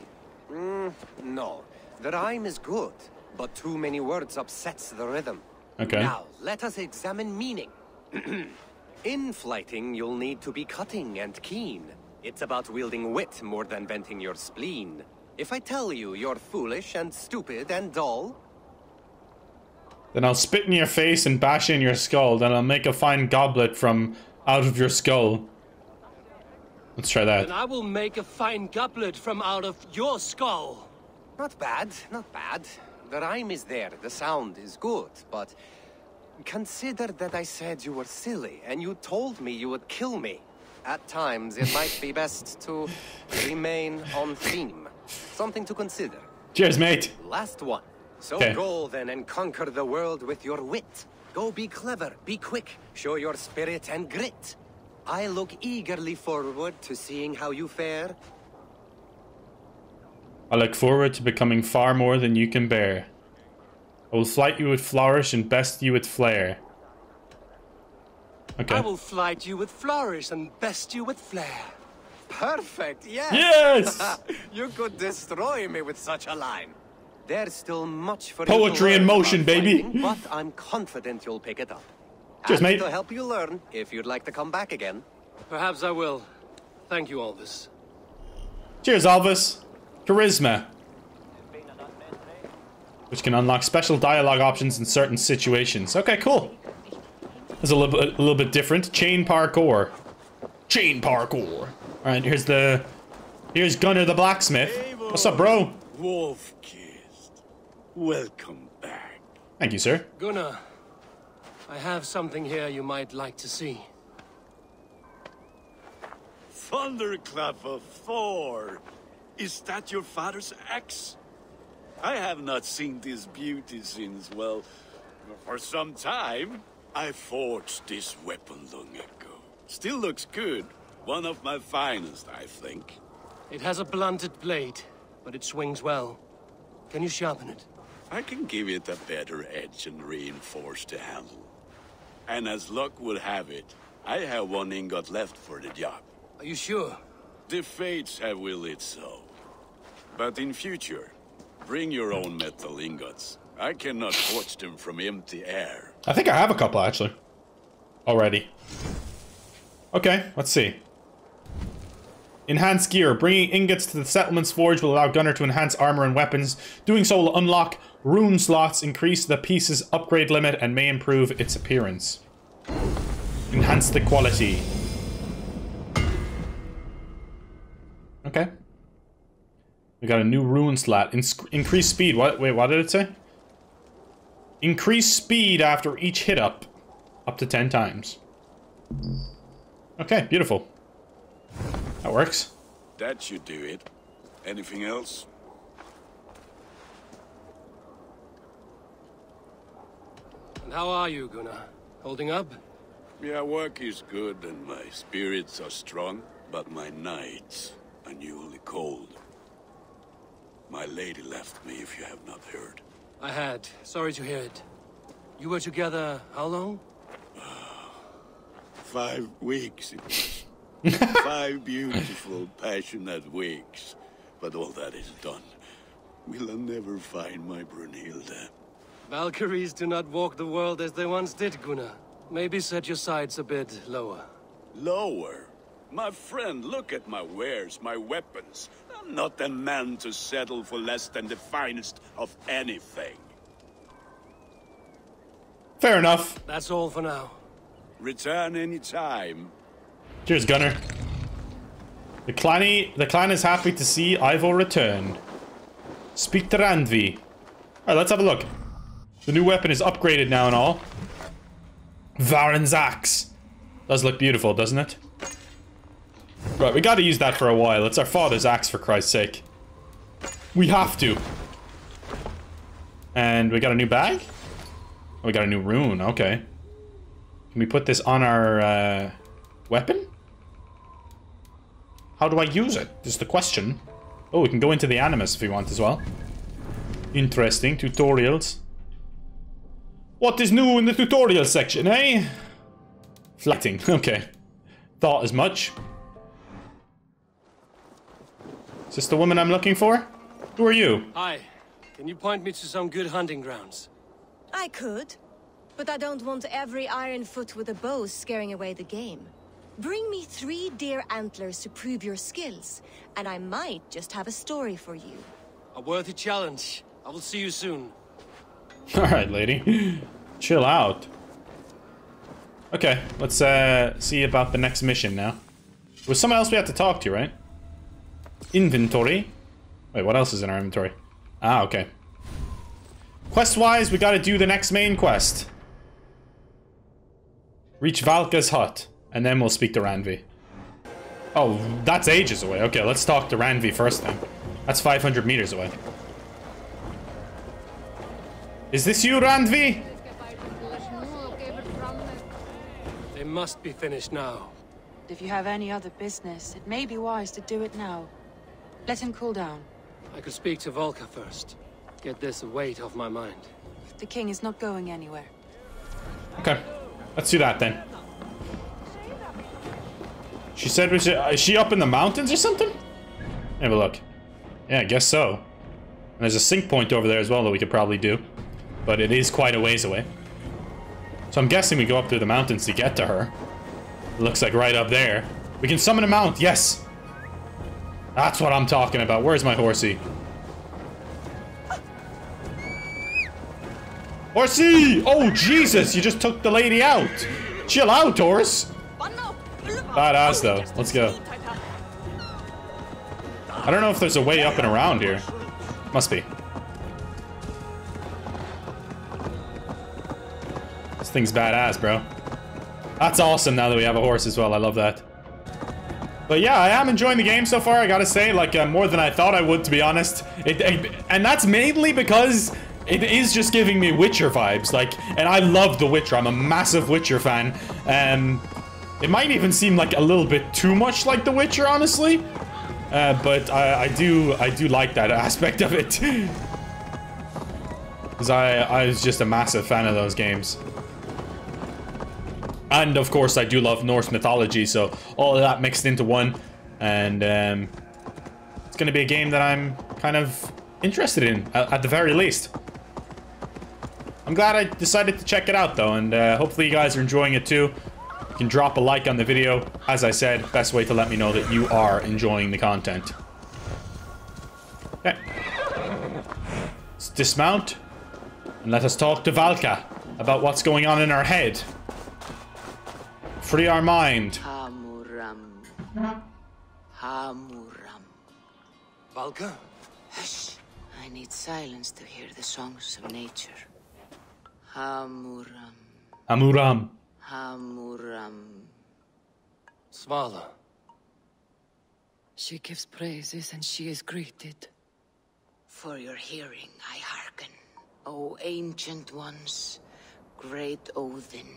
Mm, no, the rhyme is good, but too many words upsets the rhythm. Okay. Now, let us examine meaning. In flighting, you'll need to be cutting and keen. It's about wielding wit more than venting your spleen. If I tell you you're foolish and stupid and dull... Then I'll spit in your face and bash in your skull. Then I'll make a fine goblet from out of your skull. Let's try that. And I will make a fine goblet from out of your skull. Not bad, not bad. The rhyme is there, the sound is good, but... Consider that I said you were silly, and you told me you would kill me. At times, it might be best to remain on theme. Something to consider. Cheers, mate. Last one. So okay. Go then and conquer the world with your wit. Go be clever, be quick, show your spirit and grit. I look eagerly forward to seeing how you fare. I look forward to becoming far more than you can bear. I will flight you with flourish and best you with flair. Okay. I will flight you with flourish and best you with flair. Perfect, yes! Yes! You could destroy me with such a line. There's still much for poetry in motion, baby. Fighting, but I'm confident you'll pick it up. Just mate. To help you learn, if you'd like to come back again. Perhaps I will. Thank you, Aldous. Cheers, Aldous. Charisma, which can unlock special dialogue options in certain situations. Okay, cool. That's a little, a little bit different. Chain parkour. Chain parkour. All right, here's the, here's Gunnar the blacksmith. What's up, bro? Wolf. Welcome back. Thank you, sir. Gunnar, I have something here you might like to see. Thunderclap of Thor! Is that your father's axe? I have not seen this beauty since, well, for some time. I forged this weapon long ago. Still looks good. One of my finest, I think. It has a blunted blade, but it swings well. Can you sharpen it? I can give it a better edge and reinforce the handle. And as luck would have it, I have one ingot left for the job. Are you sure? The fates have willed it so. But in future, bring your own metal ingots. I cannot forge them from empty air. I think I have a couple, actually. Already. Okay, let's see. Enhanced gear. Bringing ingots to the settlement's forge will allow Gunnar to enhance armor and weapons. Doing so will unlock rune slots, increase the piece's upgrade limit, and may improve its appearance. Enhance the quality. Okay. We got a new rune slot. In increase speed. What? Wait, what did it say? Increase speed after each hit up. Up to ten times. Okay, beautiful. That works. That should do it. Anything else? And how are you, Gunnar? Holding up? Yeah, work is good and my spirits are strong, but my nights are newly cold. My lady left me, if you have not heard. I had. Sorry to hear it. You were together how long? Uh, five weeks it was. Five beautiful, passionate weeks. But all that is done. Will I never find my Brunhilde? Valkyries do not walk the world as they once did, Gunnar. Maybe set your sights a bit lower. Lower? My friend, look at my wares, my weapons. I'm not a man to settle for less than the finest of anything. Fair enough. That's all for now. Return any time. Cheers, Gunnar. The clanny, the clan is happy to see Eivor return. Speak to Randvi. Alright, let's have a look. The new weapon is upgraded now and all. Varin's axe. Does look beautiful, doesn't it? Right, we gotta use that for a while. It's our father's axe, for Christ's sake. We have to. And we got a new bag? Oh, we got a new rune, okay. Can we put this on our uh, weapon? How do I use it? Is the question. Oh, we can go into the Animus if we want as well. Interesting. Tutorials. What is new in the tutorial section, eh? Flatting. Okay. Thought as much. Is this the woman I'm looking for? Who are you? Hi. Can you point me to some good hunting grounds? I could. But I don't want every Ironfoot with a bow scaring away the game. Bring me three deer antlers to prove your skills, and I might just have a story for you. A worthy challenge. I will see you soon. Alright, lady. Chill out. Okay, let's uh, see about the next mission now. It was someone else we had to talk to, right? Inventory. Wait, what else is in our inventory? Ah, okay. Quest-wise, we gotta do the next main quest. Reach Valka's hut. And then we'll speak to Randvi. Oh, that's ages away. Okay, let's talk to Randvi first then. That's five hundred meters away. Is this you, Randvi? They must be finished now. If you have any other business, it may be wise to do it now. Let him cool down. I could speak to Valka first. Get this weight off my mind. The king is not going anywhere. Okay, let's do that then. She said we should. Is she up in the mountains or something? Have a look. Yeah, I guess so. And there's a sink point over there as well that we could probably do. But it is quite a ways away. So I'm guessing we go up through the mountains to get to her. It looks like right up there. We can summon a mount, yes! That's what I'm talking about. Where's my horsey? Horsey! Oh, Jesus! You just took the lady out! Chill out, horse! Badass though. Let's go. I don't know if there's a way up and around here. Must be. This thing's badass, bro. That's awesome now that we have a horse as well. I love that. But yeah, I am enjoying the game so far. I gotta say, like, uh, more than I thought I would, to be honest. It, it, and that's mainly because it is just giving me Witcher vibes. Like, and I love The Witcher. I'm a massive Witcher fan. Um... It might even seem like a little bit too much like The Witcher, honestly. Uh, but I, I do, I do like that aspect of it, because I, I was just a massive fan of those games. And of course, I do love Norse mythology, so all of that mixed into one. And um, it's going to be a game that I'm kind of interested in, at, at the very least. I'm glad I decided to check it out, though, and uh, hopefully you guys are enjoying it too. You can drop a like on the video. As I said, best way to let me know that you are enjoying the content. Okay. Let's dismount. And let us talk to Valka about what's going on in our head. Free our mind. Hamuram. Hamuram. Valka? Hush. I need silence to hear the songs of nature. Hamuram. Hamuram. Hamuram. Svala. She gives praises and she is greeted. For your hearing I hearken, O ancient ones, great Odin,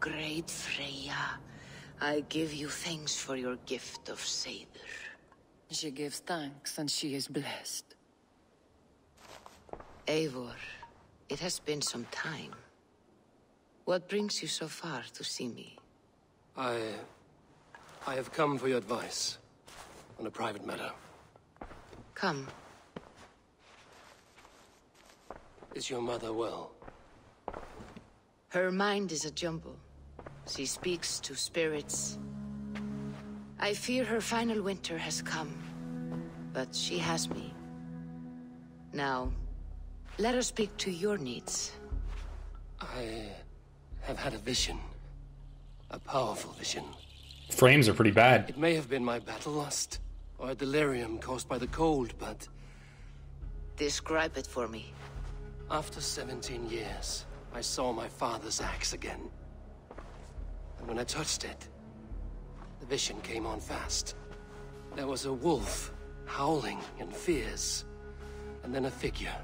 great Freya, I give you thanks for your gift of Seder. She gives thanks and she is blessed. Eivor, it has been some time. What brings you so far to see me? I... I have come for your advice. On a private matter. Come. Is your mother well? Her mind is a jumble. She speaks to spirits. I fear her final winter has come, but she has me. Now, let her speak to your needs. I have had a vision. A powerful vision. Frames are pretty bad. It may have been my battle lust, or a delirium caused by the cold, but... Describe it for me. After seventeen years, I saw my father's axe again. And when I touched it, the vision came on fast. There was a wolf, howling and fierce, and then a figure.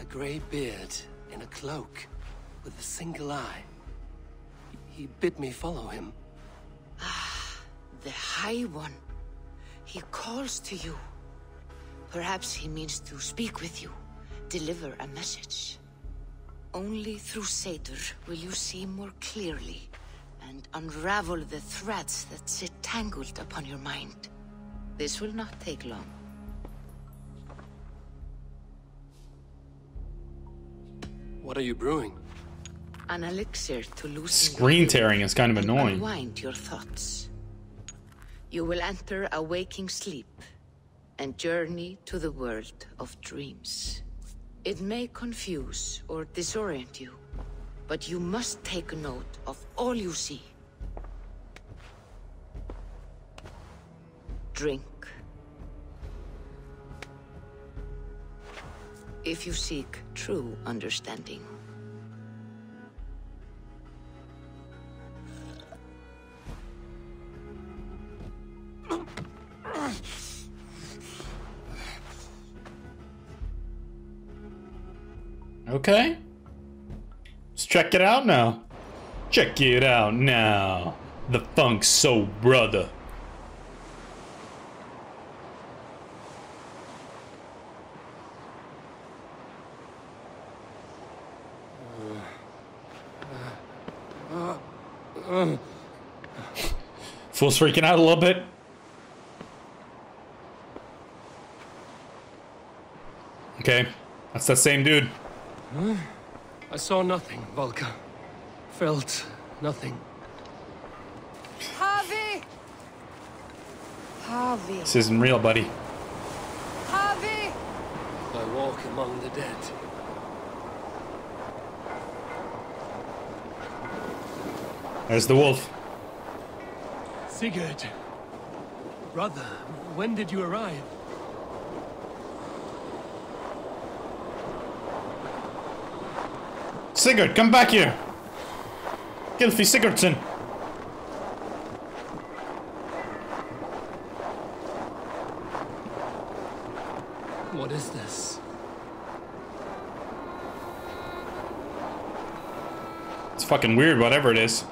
A grey beard in a cloak, with a single eye. He bid me follow him. Ah, the High One. He calls to you. Perhaps he means to speak with you, deliver a message. Only through Satyr will you see more clearly and unravel the threads that sit tangled upon your mind. This will not take long. What are you brewing? An elixir to loosen. Screen tearing is kind of annoying. Unwind your thoughts. You will enter a waking sleep and journey to the world of dreams. It may confuse or disorient you, but you must take note of all you see. Drink. If you seek true understanding. Okay. Let's check it out now. Check it out now. The Funk Soul Brother. Fool's freaking out a little bit. Okay. That's that same dude. Huh? I saw nothing, Valka. Felt nothing. Harvey! Harvey. This isn't real, buddy. Harvey! I walk among the dead. There's the wolf. Sigurd. Brother, when did you arrive? Sigurd, come back here! Gylfi Sigurdsson! What is this? It's fucking weird, whatever it is.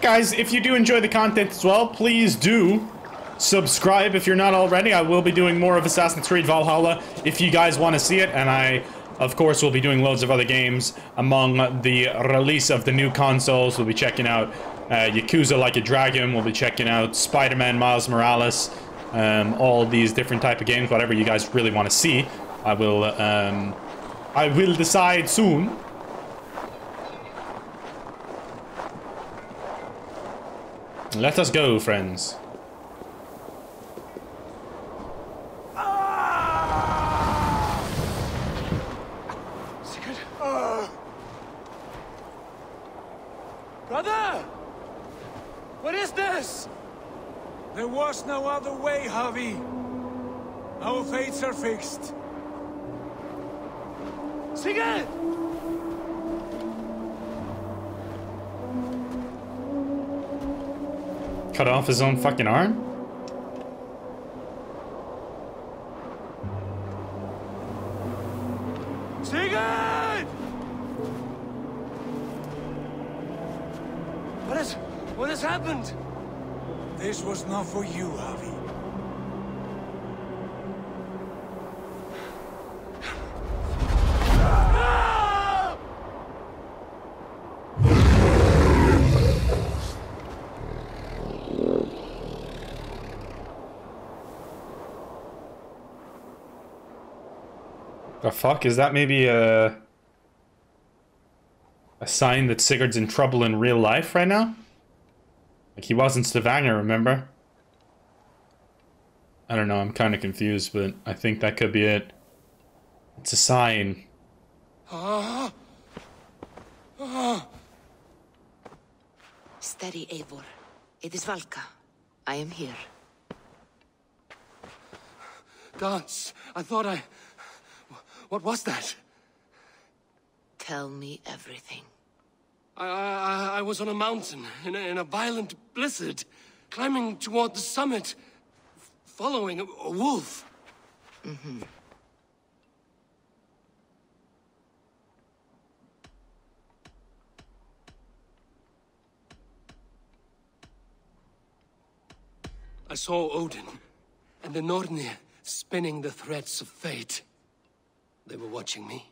Guys, if you do enjoy the content as well, please do subscribe if you're not already. I will be doing more of Assassin's Creed Valhalla if you guys want to see it, and I... Of course, we'll be doing loads of other games. Among the release of the new consoles, we'll be checking out uh, Yakuza Like a Dragon. We'll be checking out Spider-Man Miles Morales. Um, all these different type of games, whatever you guys really want to see. I will, um, I will decide soon. Let us go, friends. Our fates are fixed. Sigurd! Cut off his own fucking arm? Sigurd! What has... what has happened? This was not for you, Harvey. The fuck? Is that maybe a... a sign that Sigurd's in trouble in real life right now? Like, he was in Stavanger, remember? I don't know, I'm kind of confused, but I think that could be it. It's a sign. Ah. Ah. Steady, Eivor. It is Valka. I am here. Dance. I thought I... What was that? Tell me everything. I, I, I was on a mountain, in a, in a violent blizzard, climbing toward the summit, following a, a wolf. Mm-hmm. I saw Odin and the Nornir spinning the threads of fate. They were watching me.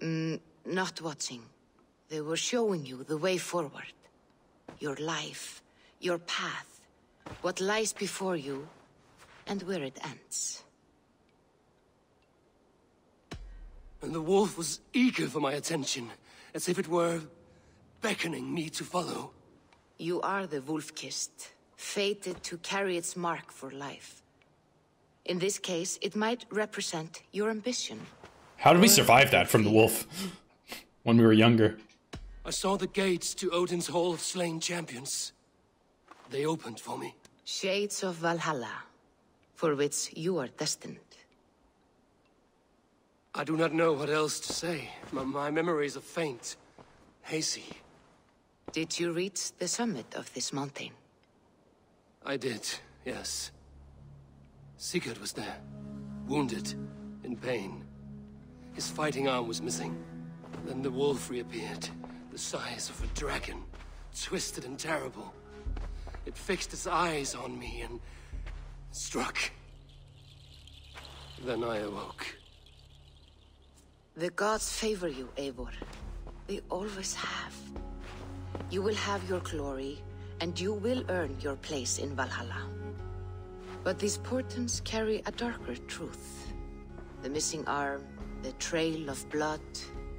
Mm, not watching. They were showing you the way forward. Your life, your path, what lies before you, and where it ends. And the wolf was eager for my attention, as if it were beckoning me to follow. You are the wolf-kissed, fated to carry its mark for life. In this case, it might represent your ambition. How did we survive that from the wolf when we were younger? I saw the gates to Odin's Hall of Slain Champions. They opened for me. Shades of Valhalla, for which you are destined. I do not know what else to say. My, my memories are faint, hazy. Did you reach the summit of this mountain? I did, yes. Sigurd was there, wounded, in pain. His fighting arm was missing. Then the wolf reappeared, the size of a dragon, twisted and terrible. It fixed its eyes on me and struck. Then I awoke. The gods favor you, Eivor. They always have. You will have your glory, and you will earn your place in Valhalla. But these portents carry a darker truth. The missing arm, the trail of blood,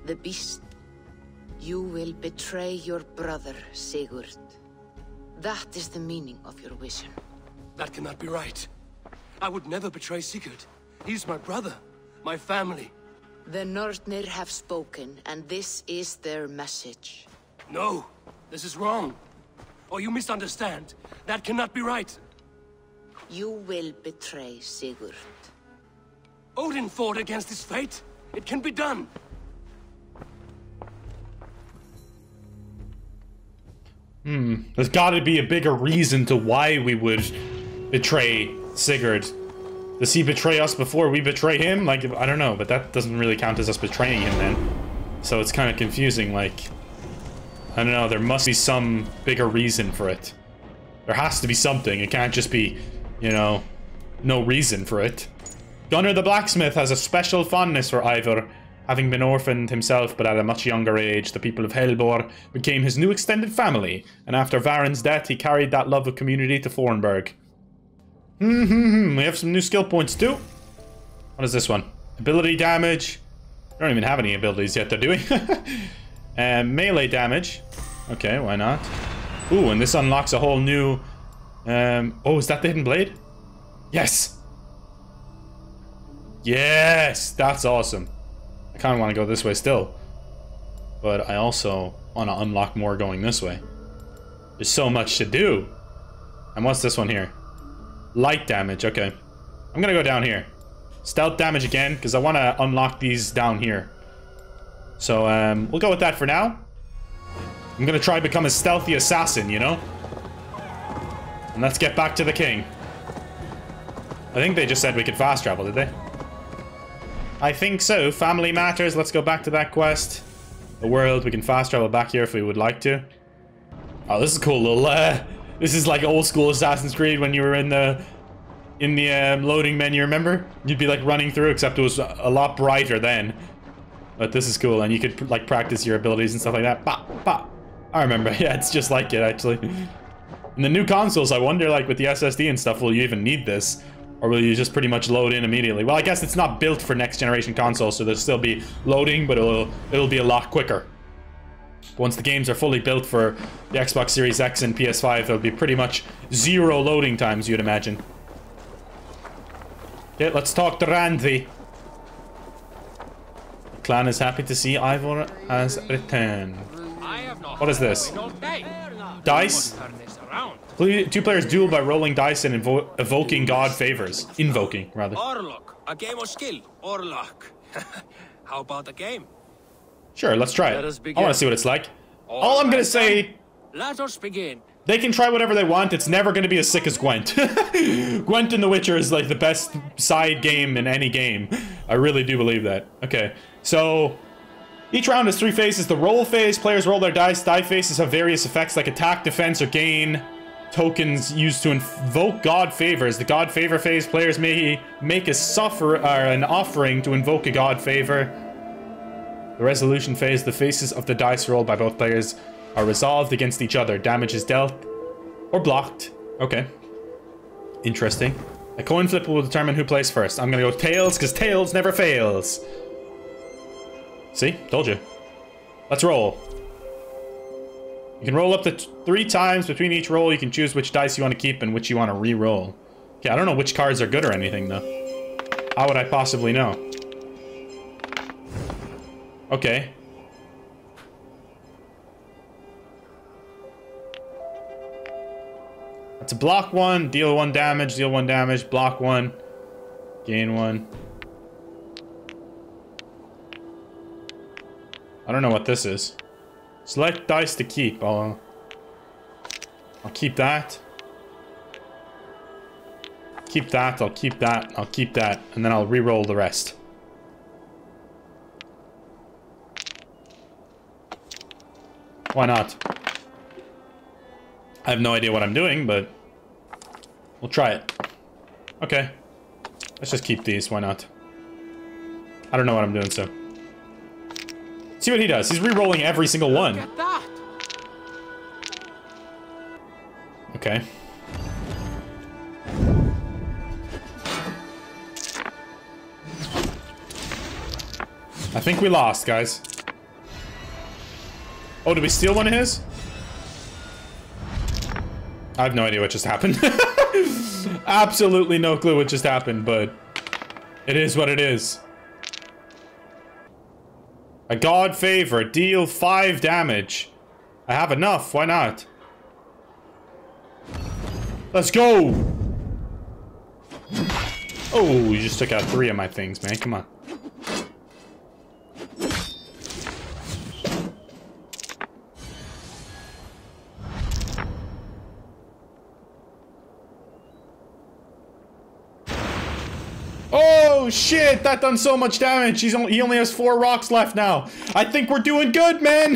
the beast. You will betray your brother, Sigurd. That is the meaning of your vision. That cannot be right. I would never betray Sigurd. He's my brother, my family. The Nornir have spoken, and this is their message. No, this is wrong. Or you misunderstand. That cannot be right. You will betray Sigurd. Odin fought against his fate. It can be done. Hmm. There's gotta be a bigger reason to why we would betray Sigurd. Does he betray us before we betray him? Like, I don't know, but that doesn't really count as us betraying him then. So it's kind of confusing, like... I don't know, there must be some bigger reason for it. There has to be something. It can't just be, you know, no reason for it. Gunnar the blacksmith has a special fondness for Eivor. Having been orphaned himself, but at a much younger age, the people of Helbor became his new extended family, and after Varin's death, he carried that love of community to Fornburg. Mm-hmm, we have some new skill points too. What is this one? Ability damage. I don't even have any abilities yet, they're doing. uh, melee damage. Okay, why not? Ooh, and this unlocks a whole new... Um, oh, is that the hidden blade? Yes! Yes! That's awesome. I kind of want to go this way still. But I also want to unlock more going this way. There's so much to do. And what's this one here? Light damage, okay. I'm going to go down here. Stealth damage again, because I want to unlock these down here. So, um, we'll go with that for now. I'm gonna try to become a stealthy assassin, you know? And let's get back to the king. I think they just said we could fast travel, did they? I think so. Family matters. Let's go back to that quest. The world. We can fast travel back here if we would like to. Oh, this is cool little, uh, this is like old school Assassin's Creed when you were in the... In the, um, loading menu, remember? You'd be like running through, except it was a lot brighter then. But this is cool, and you could like practice your abilities and stuff like that. Bah, bah. I remember, yeah, it's just like it, actually. In the new consoles, I wonder, like, with the S S D and stuff, will you even need this? Or will you just pretty much load in immediately? Well, I guess it's not built for next-generation consoles, so there'll still be loading, but it'll, it'll be a lot quicker. once the games are fully built for the Xbox Series X and P S five, there'll be pretty much zero loading times, you'd imagine. Okay, let's talk to Randvi. The clan is happy to see Eivor has returned. What is this? Dice? Two players duel by rolling dice and invo evoking god favors. Invoking, rather. Orlok, a game of skill. Orlok. How about a game? Sure, let's try it. I want to see what it's like. All, All I'm going to say... Let us begin. They can try whatever they want. It's never going to be as sick as Gwent. Gwent and The Witcher is like the best side game in any game. I really do believe that. Okay, so... Each round has three phases. The roll phase, players roll their dice. Die phases have various effects like attack, defense, or gain. Tokens used to invoke god favors. The god favor phase, players may make a suffer or an offering to invoke a god favor. The resolution phase, the faces of the dice rolled by both players are resolved against each other. Damage is dealt or blocked. Okay. Interesting. A coin flip will determine who plays first. I'm gonna go tails, because tails never fails. See? Told you. Let's roll. You can roll up to three times. Between each roll, you can choose which dice you want to keep and which you want to re-roll. Okay, I don't know which cards are good or anything, though. How would I possibly know? Okay. That's a block one, deal one damage, deal one damage, block one, gain one. I don't know what this is. Select dice to keep. I'll, I'll keep that. Keep that, I'll keep that, I'll keep that, and then I'll re-roll the rest. Why not? I have no idea what I'm doing, but we'll try it. Okay. Let's just keep these, why not? I don't know what I'm doing, so... See what he does. He's re-rolling every single one. Okay. I think we lost, guys. Oh, did we steal one of his? I have no idea what just happened. Absolutely no clue what just happened, but it is what it is. A god favor, deal five damage. I have enough, why not? Let's go! Oh, you just took out three of my things, man, come on. Oh shit, that done so much damage. He's only, he only has four rocks left now. I think we're doing good, man.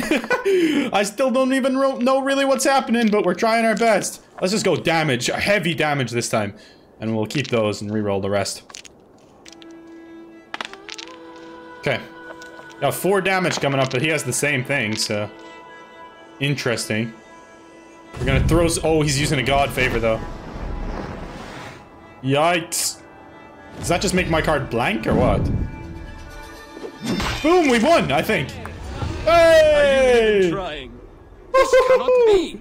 I still don't even know really what's happening, but we're trying our best. Let's just go damage, heavy damage this time. And we'll keep those and reroll the rest. Okay. Now four damage coming up, but he has the same thing, so... Interesting. We're gonna throw... Oh, he's using a god favor, though. Yikes. Does that just make my card blank or what? Boom, we won, I think. Hey! Trying? This cannot be.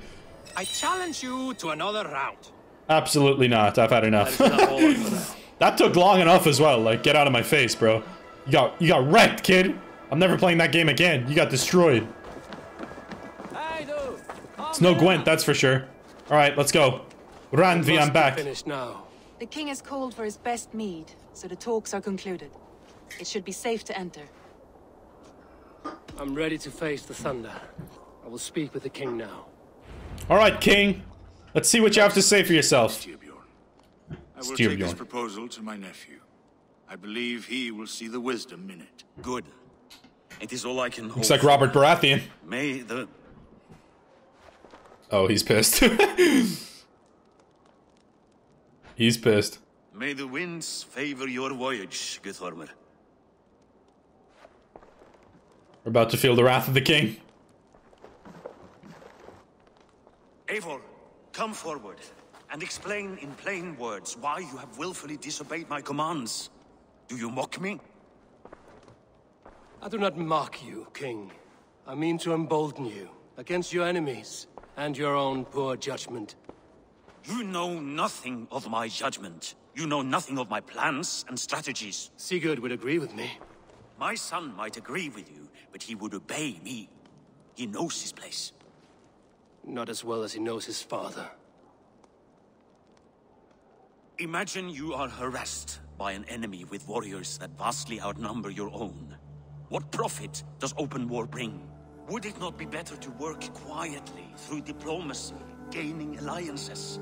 I challenge you to another round. Absolutely not. I've had enough. That took long enough as well. Like, get out of my face, bro. You got you got wrecked, kid. I'm never playing that game again. You got destroyed. It's no Gwent, that's for sure. All right, let's go. Randvi, I'm back. The king has called for his best mead, so the talks are concluded. It should be safe to enter. I'm ready to face the thunder. I will speak with the king now. All right, king. Let's see what you have to say for yourself. Styrbjörn. I will Styrbjörn. take this proposal to my nephew. I believe he will see the wisdom in it. Good. It is all I can hope. Looks like Robert Baratheon. May the... Oh, he's pissed. He's pissed. May the winds favor your voyage, Guthormer. We're about to feel the wrath of the king. Eivor, come forward and explain in plain words why you have willfully disobeyed my commands. Do you mock me? I do not mock you, king. I mean to embolden you, against your enemies, and your own poor judgment. You know nothing of my judgment. You know nothing of my plans and strategies. Sigurd would agree with me. My son might agree with you, but he would obey me. He knows his place. Not as well as he knows his father. Imagine you are harassed by an enemy with warriors that vastly outnumber your own. What profit does open war bring? Would it not be better to work quietly through diplomacy, gaining alliances?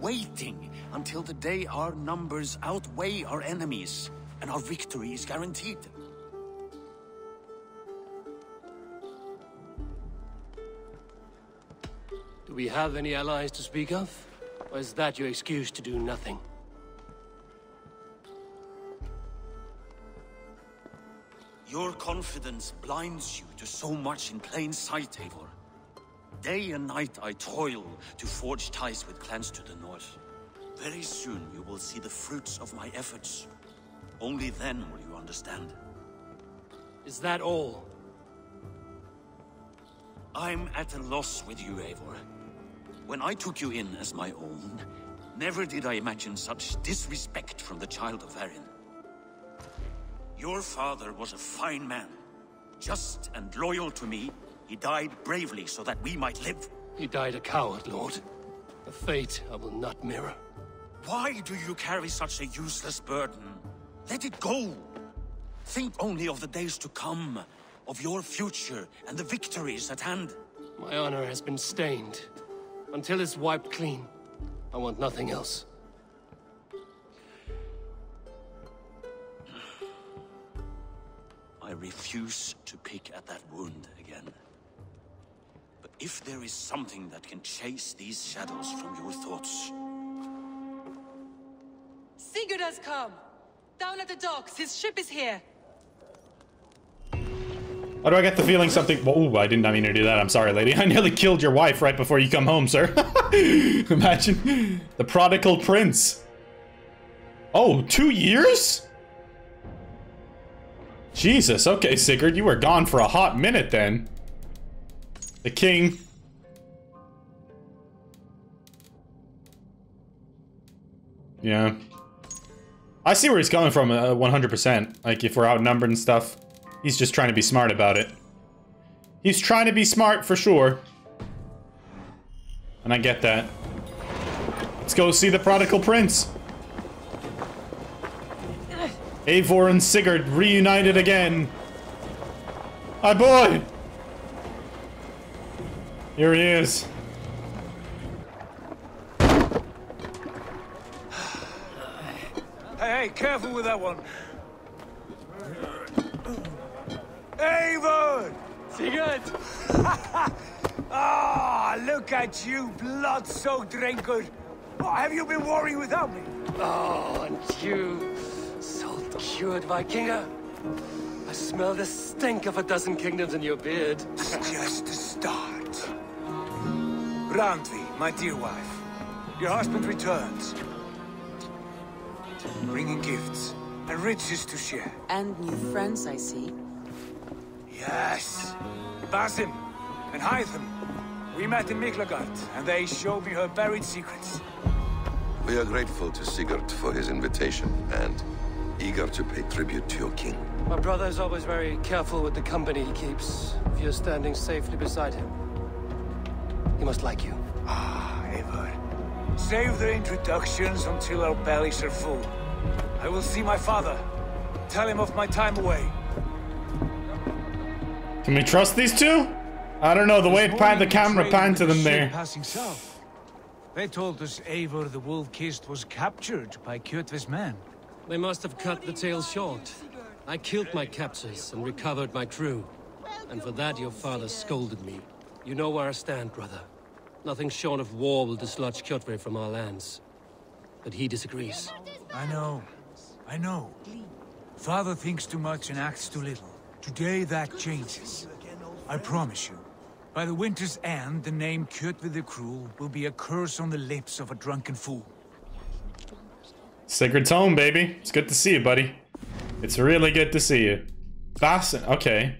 Waiting until the day our numbers outweigh our enemies, and our victory is guaranteed. Do we have any allies to speak of? Or is that your excuse to do nothing? Your confidence blinds you to so much in plain sight, Eivor. Day and night I toil to forge ties with clans to the north. Very soon you will see the fruits of my efforts. Only then will you understand. Is that all? I'm at a loss with you, Eivor. When I took you in as my own, never did I imagine such disrespect from the child of Varin. Your father was a fine man. Just and loyal to me, he died bravely so that we might live. He died a coward, Lord. A fate I will not mirror. Why do you carry such a useless burden? Let it go! Think only of the days to come, of your future and the victories at hand. My honor has been stained. Until it's wiped clean, I want nothing else. I refuse to pick at that wound again. But if there is something that can chase these shadows from your thoughts... Sigurd has come! Down at the docks, his ship is here! Why do I get the feeling something- oh, I did not mean to do that, I'm sorry, lady. I nearly killed your wife right before you come home, sir. Imagine. The prodigal prince. Oh, two years? Jesus, okay, Sigurd, you were gone for a hot minute then. The king. Yeah. I see where he's coming from, uh, one hundred percent. Like, if we're outnumbered and stuff. He's just trying to be smart about it. He's trying to be smart for sure. And I get that. Let's go see the prodigal prince. Eivor and Sigurd reunited again. My boy! Here he is. Hey, hey, careful with that one. Eivor! Sigurd! Ah, oh, look at you, blood-soaked drinker! Oh, have you been warring without me? Oh, and you, salt-cured Vikinger! I smell the stink of a dozen kingdoms in your beard. It's just the start. Randvi, my dear wife, your husband returns, bringing gifts and riches to share. And new friends, I see. Yes! Basim and Hytham. We met in Miklagard, and they showed me her buried secrets. We are grateful to Sigurd for his invitation, and eager to pay tribute to your king. My brother is always very careful with the company he keeps. If you're standing safely beside him, he must like you. Ah, Eivor. Save the introductions until our bellies are full. I will see my father. Tell him of my time away. Can we trust these two? I don't know, the way it panned the camera panned to them there. Passing south. They told us Eivor the Wolf-Kissed was captured by Kjötve's men. They must have cut the tale short. I killed my captors and recovered my crew. And for that your father scolded me. You know where I stand, brother. Nothing short of war will dislodge Kjötve from our lands. But he disagrees. I know. I know. Father thinks too much and acts too little. Today that changes. I promise you. By the winter's end, the name Kjötve the Cruel will be a curse on the lips of a drunken fool. Sigurd's home, baby. It's good to see you, buddy. It's really good to see you. Basim, okay.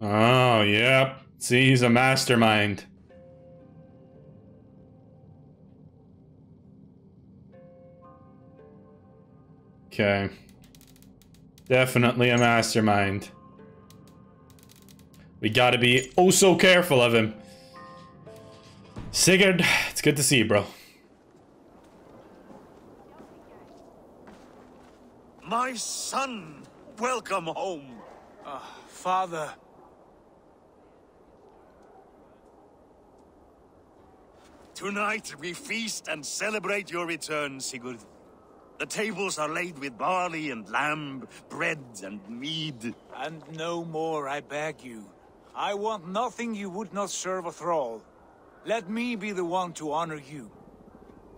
Oh, yep. See, he's a mastermind. Okay. Definitely a mastermind. We gotta be oh so careful of him. Sigurd, it's good to see you, bro. My son, welcome home. Uh, father. Tonight we feast and celebrate your return, Sigurd. The tables are laid with barley and lamb, bread and mead. And no more, I beg you. I want nothing you would not serve a thrall. Let me be the one to honor you.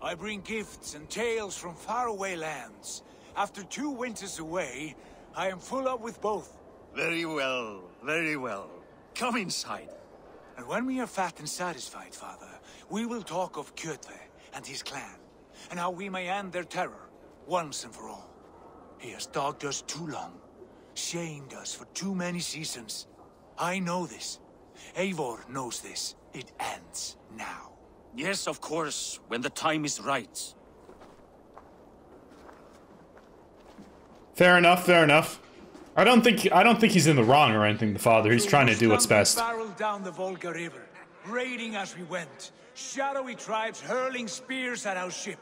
I bring gifts and tales from faraway lands. After two winters away, I am full up with both. Very well, very well. Come inside. And when we are fat and satisfied, father, we will talk of Kjötve and his clan, and how we may end their terror. Once and for all. He has dogged us too long, shamed us for too many seasons. I know this. Eivor knows this. It ends now. Yes, of course, when the time is right. Fair enough, fair enough. I don't think I don't think he's in the wrong or anything, the father. He's trying to do what's best. We barreled down the Volga River, raiding as we went. Shadowy tribes hurling spears at our ship.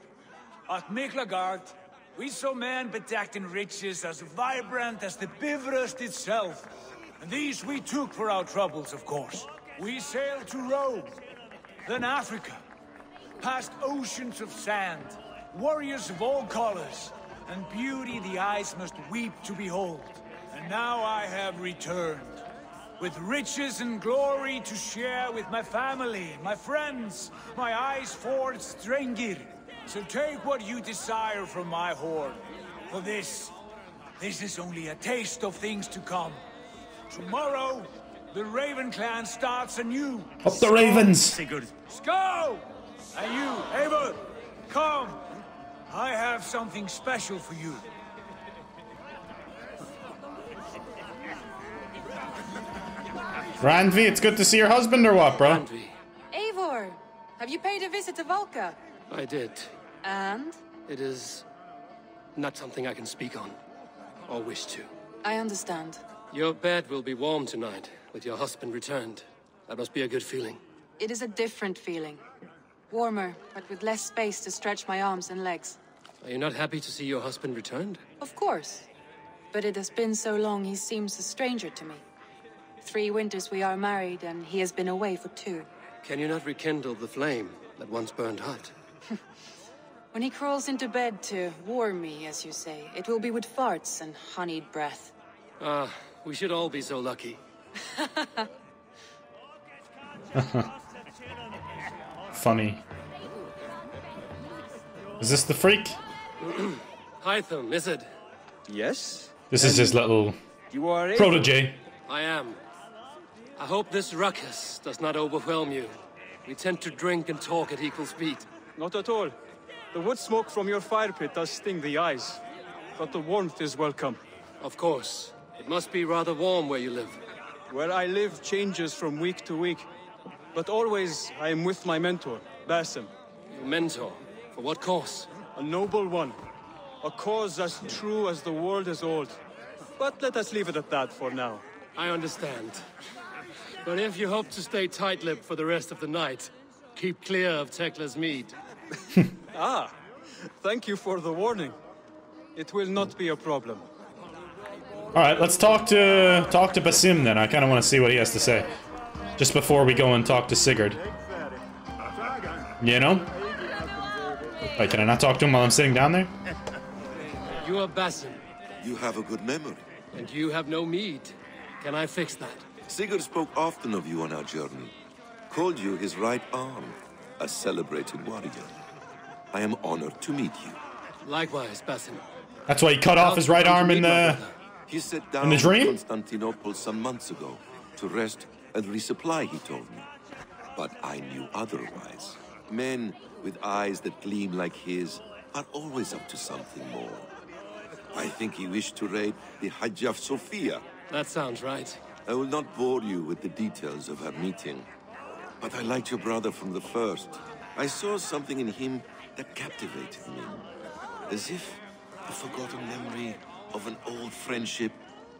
At Miklagard, we saw men bedecked in riches as vibrant as the Bifrost itself. And these we took for our troubles, of course. We sailed to Rome, then Africa, past oceans of sand, warriors of all colors, and beauty the eyes must weep to behold. And now I have returned, with riches and glory to share with my family, my friends, my eyes forged Strengir. So take what you desire from my hoard. For this, this is only a taste of things to come. Tomorrow, the Raven Clan starts anew. Up the ravens! Sigurd! Go! And you, Eivor, come! I have something special for you. Randvi, it's good to see your husband or what, bro? Randvi. Eivor, have you paid a visit to Valka? I did. And? It is not something I can speak on, or wish to. I understand. Your bed will be warm tonight, with your husband returned. That must be a good feeling. It is a different feeling. Warmer, but with less space to stretch my arms and legs. Are you not happy to see your husband returned? Of course. But it has been so long he seems a stranger to me. Three winters we are married, and he has been away for two. Can you not rekindle the flame that once burned hot? When he crawls into bed to warm me, as you say, it will be with farts and honeyed breath. Ah, uh, we should all be so lucky. Funny. Is this the freak? Hytham, is it? Yes. This is his little protege. I am. I hope this ruckus does not overwhelm you. We tend to drink and talk at equal speed. Not at all. The wood smoke from your fire pit does sting the eyes, but the warmth is welcome. Of course. It must be rather warm where you live. Where I live changes from week to week, but always I am with my mentor, Basim. Your mentor? For what cause? A noble one. A cause as true as the world is old. But let us leave it at that for now. I understand. But if you hope to stay tight-lipped for the rest of the night, keep clear of Tekla's mead. Ah, thank you for the warning. It will not be a problem. All right, let's talk to talk to Basim then. I kind of want to see what he has to say, just before we go and talk to Sigurd. You know? Wait, can I not talk to him while I'm sitting down there? You are Basim. You have a good memory. And you have no mead. Can I fix that? Sigurd spoke often of you on our journey. Called you his right arm. A celebrated warrior. I am honored to meet you. Likewise, Basim. That's why he cut off his right arm in the... He sat down in Constantinople some months ago to rest and resupply, he told me. But I knew otherwise. Men with eyes that gleam like his are always up to something more. I think he wished to raid the Hagia Sophia. That sounds right. I will not bore you with the details of her meeting. But I liked your brother from the first. I saw something in him that captivated me. As if the forgotten memory of an old friendship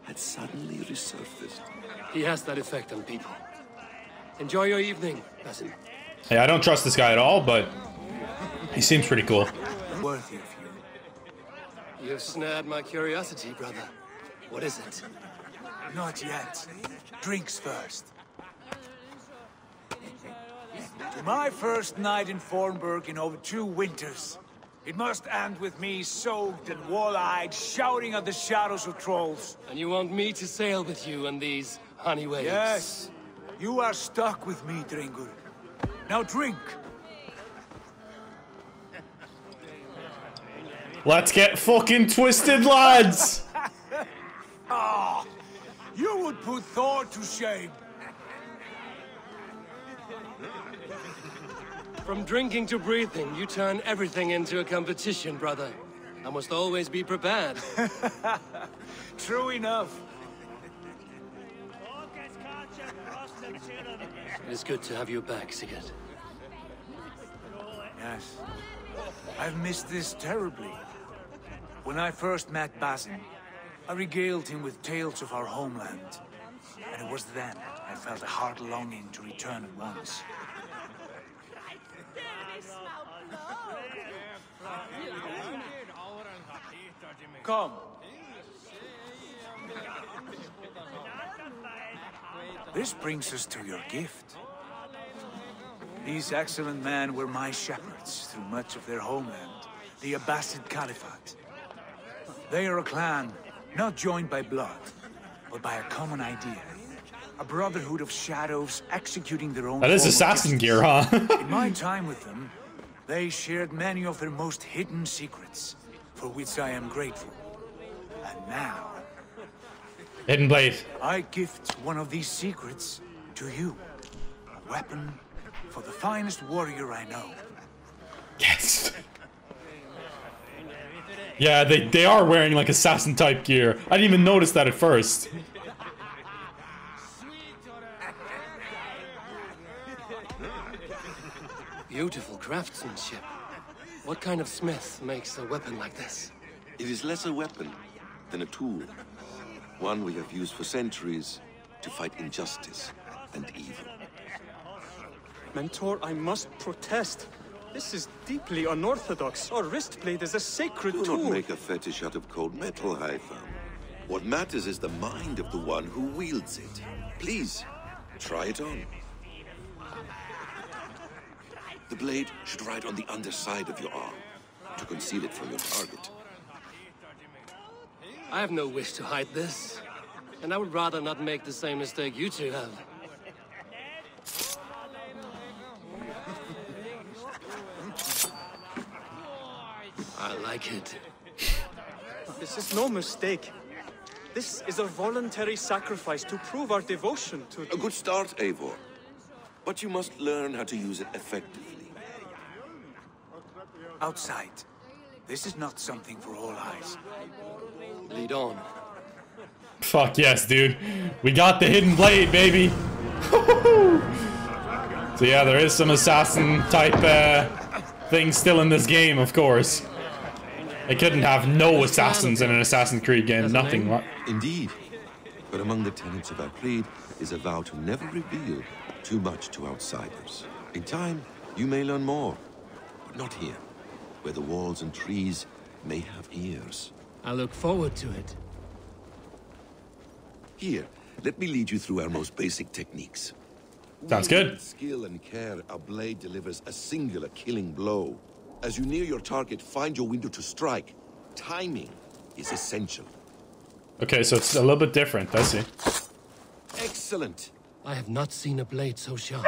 had suddenly resurfaced. He has that effect on people. Enjoy your evening, Basim. Hey, I don't trust this guy at all, but he seems pretty cool. Worthy of you. You've snared my curiosity, brother. What is it? Not yet. Drinks first. My first night in Fornburg in over two winters. It must end with me soaked and wall-eyed, shouting at the shadows of trolls. And you want me to sail with you on these honey waves? Yes. You are stuck with me, Drengur. Now drink. Let's get fucking twisted, lads! Oh, you would put Thor to shame. From drinking to breathing, you turn everything into a competition, brother. I must always be prepared. True enough. It is good to have you back, Sigurd. Yes. I've missed this terribly. When I first met Basim, I regaled him with tales of our homeland. And it was then I felt a heart longing to return at once. Come. This brings us to your gift. These excellent men were my shepherds through much of their homeland, the Abbasid Caliphate. They are a clan, not joined by blood, but by a common idea. A brotherhood of shadows executing their own... That is assassin gear, huh? In my time with them, they shared many of their most hidden secrets, for which I am grateful. And now... Hidden blade. I gift one of these secrets to you. A weapon for the finest warrior I know. Yes! Yeah, they, they are wearing like assassin-type gear. I didn't even notice that at first. Beautiful craftsmanship. What kind of smith makes a weapon like this? It is less a weapon than a tool. One we have used for centuries to fight injustice and evil. Mentor, I must protest. This is deeply unorthodox. Our wristblade is a sacred tool. Do not make a fetish out of cold metal, Hytham. What matters is the mind of the one who wields it. Please, try it on. The blade should ride on the underside of your arm, to conceal it from your target. I have no wish to hide this, and I would rather not make the same mistake you two have. I like it. This is no mistake. This is a voluntary sacrifice to prove our devotion to... A good start, Eivor. But you must learn how to use it effectively. Outside. This is not something for all eyes. Lead on. Fuck yes, dude. We got the hidden blade, baby. So yeah, there is some assassin type uh, things still in this game, of course. They couldn't have no assassins in an Assassin's Creed game. Nothing. Indeed. But among the tenets of our creed is a vow to never reveal too much to outsiders. In time, you may learn more, but not here, where the walls and trees may have ears. I look forward to it. Here, let me lead you through our most basic techniques. Sounds good. With skill and care, a blade delivers a singular killing blow. As you near your target, find your window to strike. Timing is essential. Okay, so it's a little bit different, I see. Excellent. I have not seen a blade so sharp.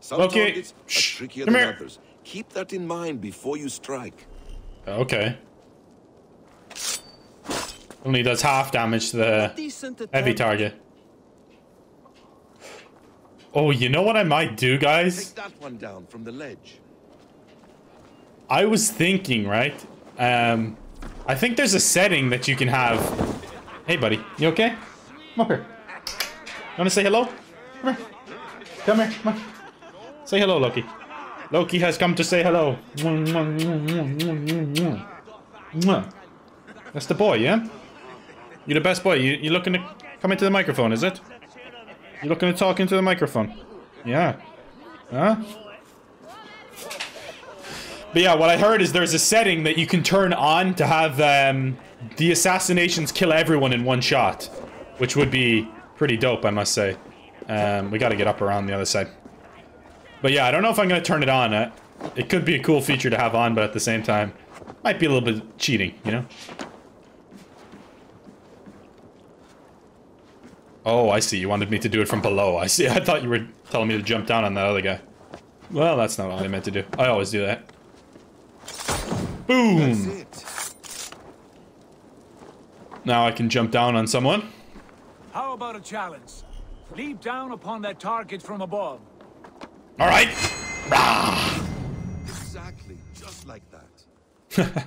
Some okay. targets are trickier than others. Keep that in mind before you strike. Okay. Only does half damage to the heavy target. Oh, you know what I might do, guys? Take that one down from the ledge. I was thinking, right? Um, I think there's a setting that you can have. Hey, buddy, you okay? Come up here. You wanna say hello? Come here. Come here. Come here. Say hello, Loki. Loki has come to say hello. That's the boy, yeah? You're the best boy. You, you're looking to come into the microphone, is it? You're looking to talk into the microphone. Yeah. Huh? But yeah, what I heard is there's a setting that you can turn on to have um, the assassinations kill everyone in one shot. Which would be pretty dope, I must say. Um, we gotta get up around the other side. But yeah, I don't know if I'm gonna turn it on. Uh, it could be a cool feature to have on, but at the same time, might be a little bit cheating, you know? Oh, I see. You wanted me to do it from below. I see. I thought you were telling me to jump down on that other guy. Well, that's not what I meant to do. I always do that. Boom! Now I can jump down on someone. How about a challenge? Leap down upon that target from above. All right. Rah! Exactly, just like that.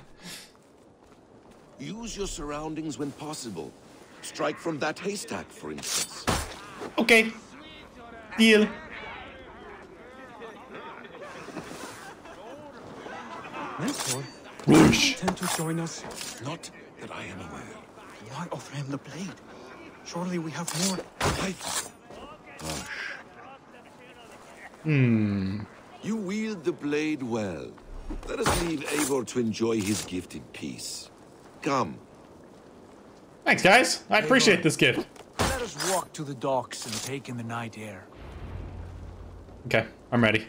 Use your surroundings when possible. Strike from that haystack, for instance. Okay. Deal. Mentor, whoosh. Tend to join us. Not that I am aware. Why offer him the blade? Surely we have more. Hmm. You wield the blade well. Let us leave Eivor to enjoy his gift in peace. Come. Thanks, guys. I appreciate this gift. Let us walk to the docks and take in the night air. Okay, I'm ready.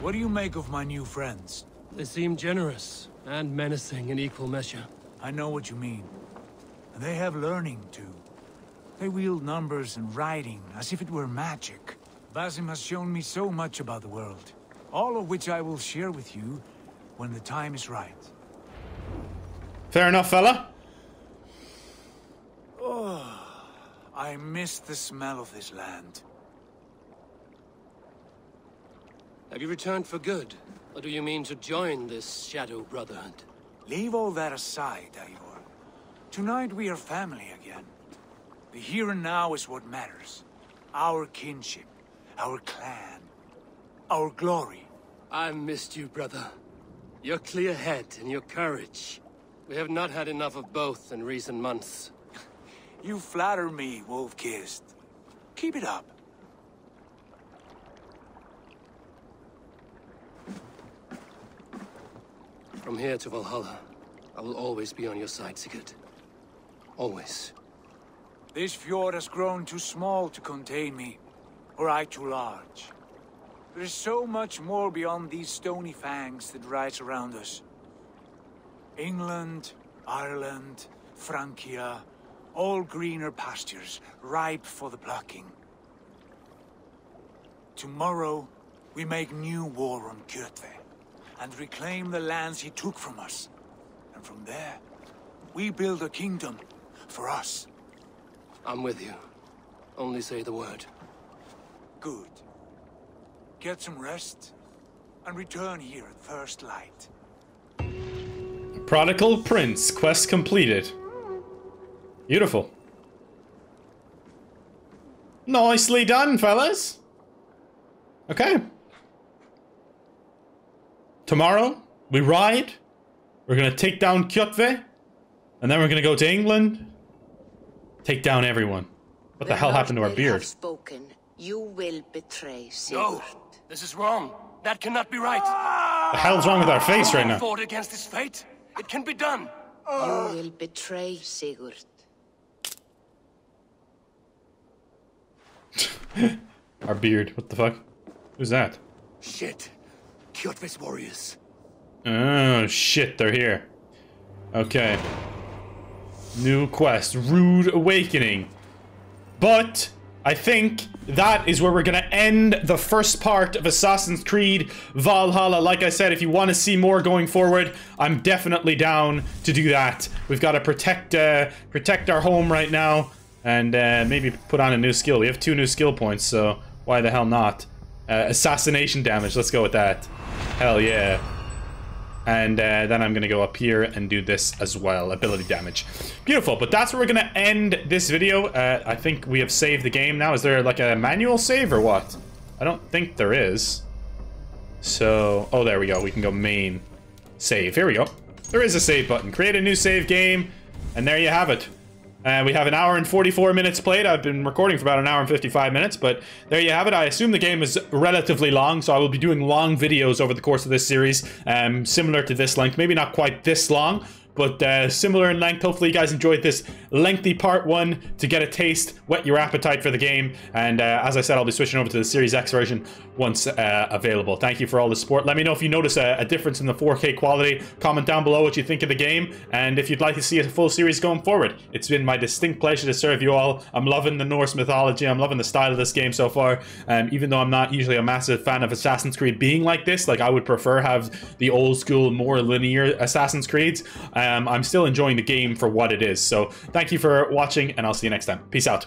What do you make of my new friends? They seem generous and menacing in equal measure. I know what you mean. They have learning, too. They wield numbers and writing as if it were magic. Basim has shown me so much about the world, all of which I will share with you when the time is right. Fair enough, fella. Oh, I miss the smell of this land. Have you returned for good? Or do you mean to join this shadow brotherhood? Leave all that aside, Eivor. Tonight we are family again. The here and now is what matters. Our kinship. Our clan. Our glory. I missed you, brother. Your clear head and your courage. We have not had enough of both in recent months. You flatter me, Wolf-Kissed. Keep it up. From here to Valhalla, I will always be on your side, Sigurd. Always. This fjord has grown too small to contain me. Or I too large. There is so much more beyond these stony fangs that rise around us. England, Ireland, Francia, all greener pastures, ripe for the plucking. Tomorrow, we make new war on Kjötve, and reclaim the lands he took from us. And from there, we build a kingdom for us. I'm with you. Only say the word. Good. Get some rest, and return here at first light. Prodigal Prince, quest completed. Beautiful. Nicely done, fellas. Okay. Tomorrow, we ride. We're gonna take down Kjötve, and then we're gonna go to England. Take down everyone. What the hell happened to our beard? You will betray Sigurd. No, this is wrong. That cannot be right. The hell's wrong with our face right now? Fought against his fate. It can be done. You will betray Sigurd. Our beard. What the fuck? Who's that? Shit. Kjötve's warriors. Oh shit! They're here. Okay. New quest. Rude Awakening. But. I think that is where we're going to end the first part of Assassin's Creed Valhalla. Like I said, if you want to see more going forward, I'm definitely down to do that. We've got to protect uh, protect our home right now and uh, maybe put on a new skill. We have two new skill points, so why the hell not? Uh, assassination damage, let's go with that. Hell yeah. And uh, then I'm going to go up here and do this as well. Ability damage. Beautiful. But that's where we're going to end this video. Uh, I think we have saved the game now. Is there like a manual save or what? I don't think there is. So... Oh, there we go. We can go main save. Here we go. There is a save button. Create a new save game. And there you have it. Uh, we have an hour and forty-four minutes played. I've been recording for about an hour and fifty-five minutes, but there you have it. I assume the game is relatively long, so I will be doing long videos over the course of this series, um, similar to this length. Maybe not quite this long, but uh, similar in length. Hopefully you guys enjoyed this lengthy part one to get a taste, whet your appetite for the game. And uh, as I said, I'll be switching over to the Series X version once uh, available. Thank you for all the support. Let me know if you notice a, a difference in the four K quality. Comment down below what you think of the game and if you'd like to see a full series going forward. It's been my distinct pleasure to serve you all. I'm loving the Norse mythology. I'm loving the style of this game so far. Um, even though I'm not usually a massive fan of Assassin's Creed being like this, like I would prefer have the old school, more linear Assassin's Creeds. Um, I'm still enjoying the game for what it is. So thank you for watching, and I'll see you next time. Peace out.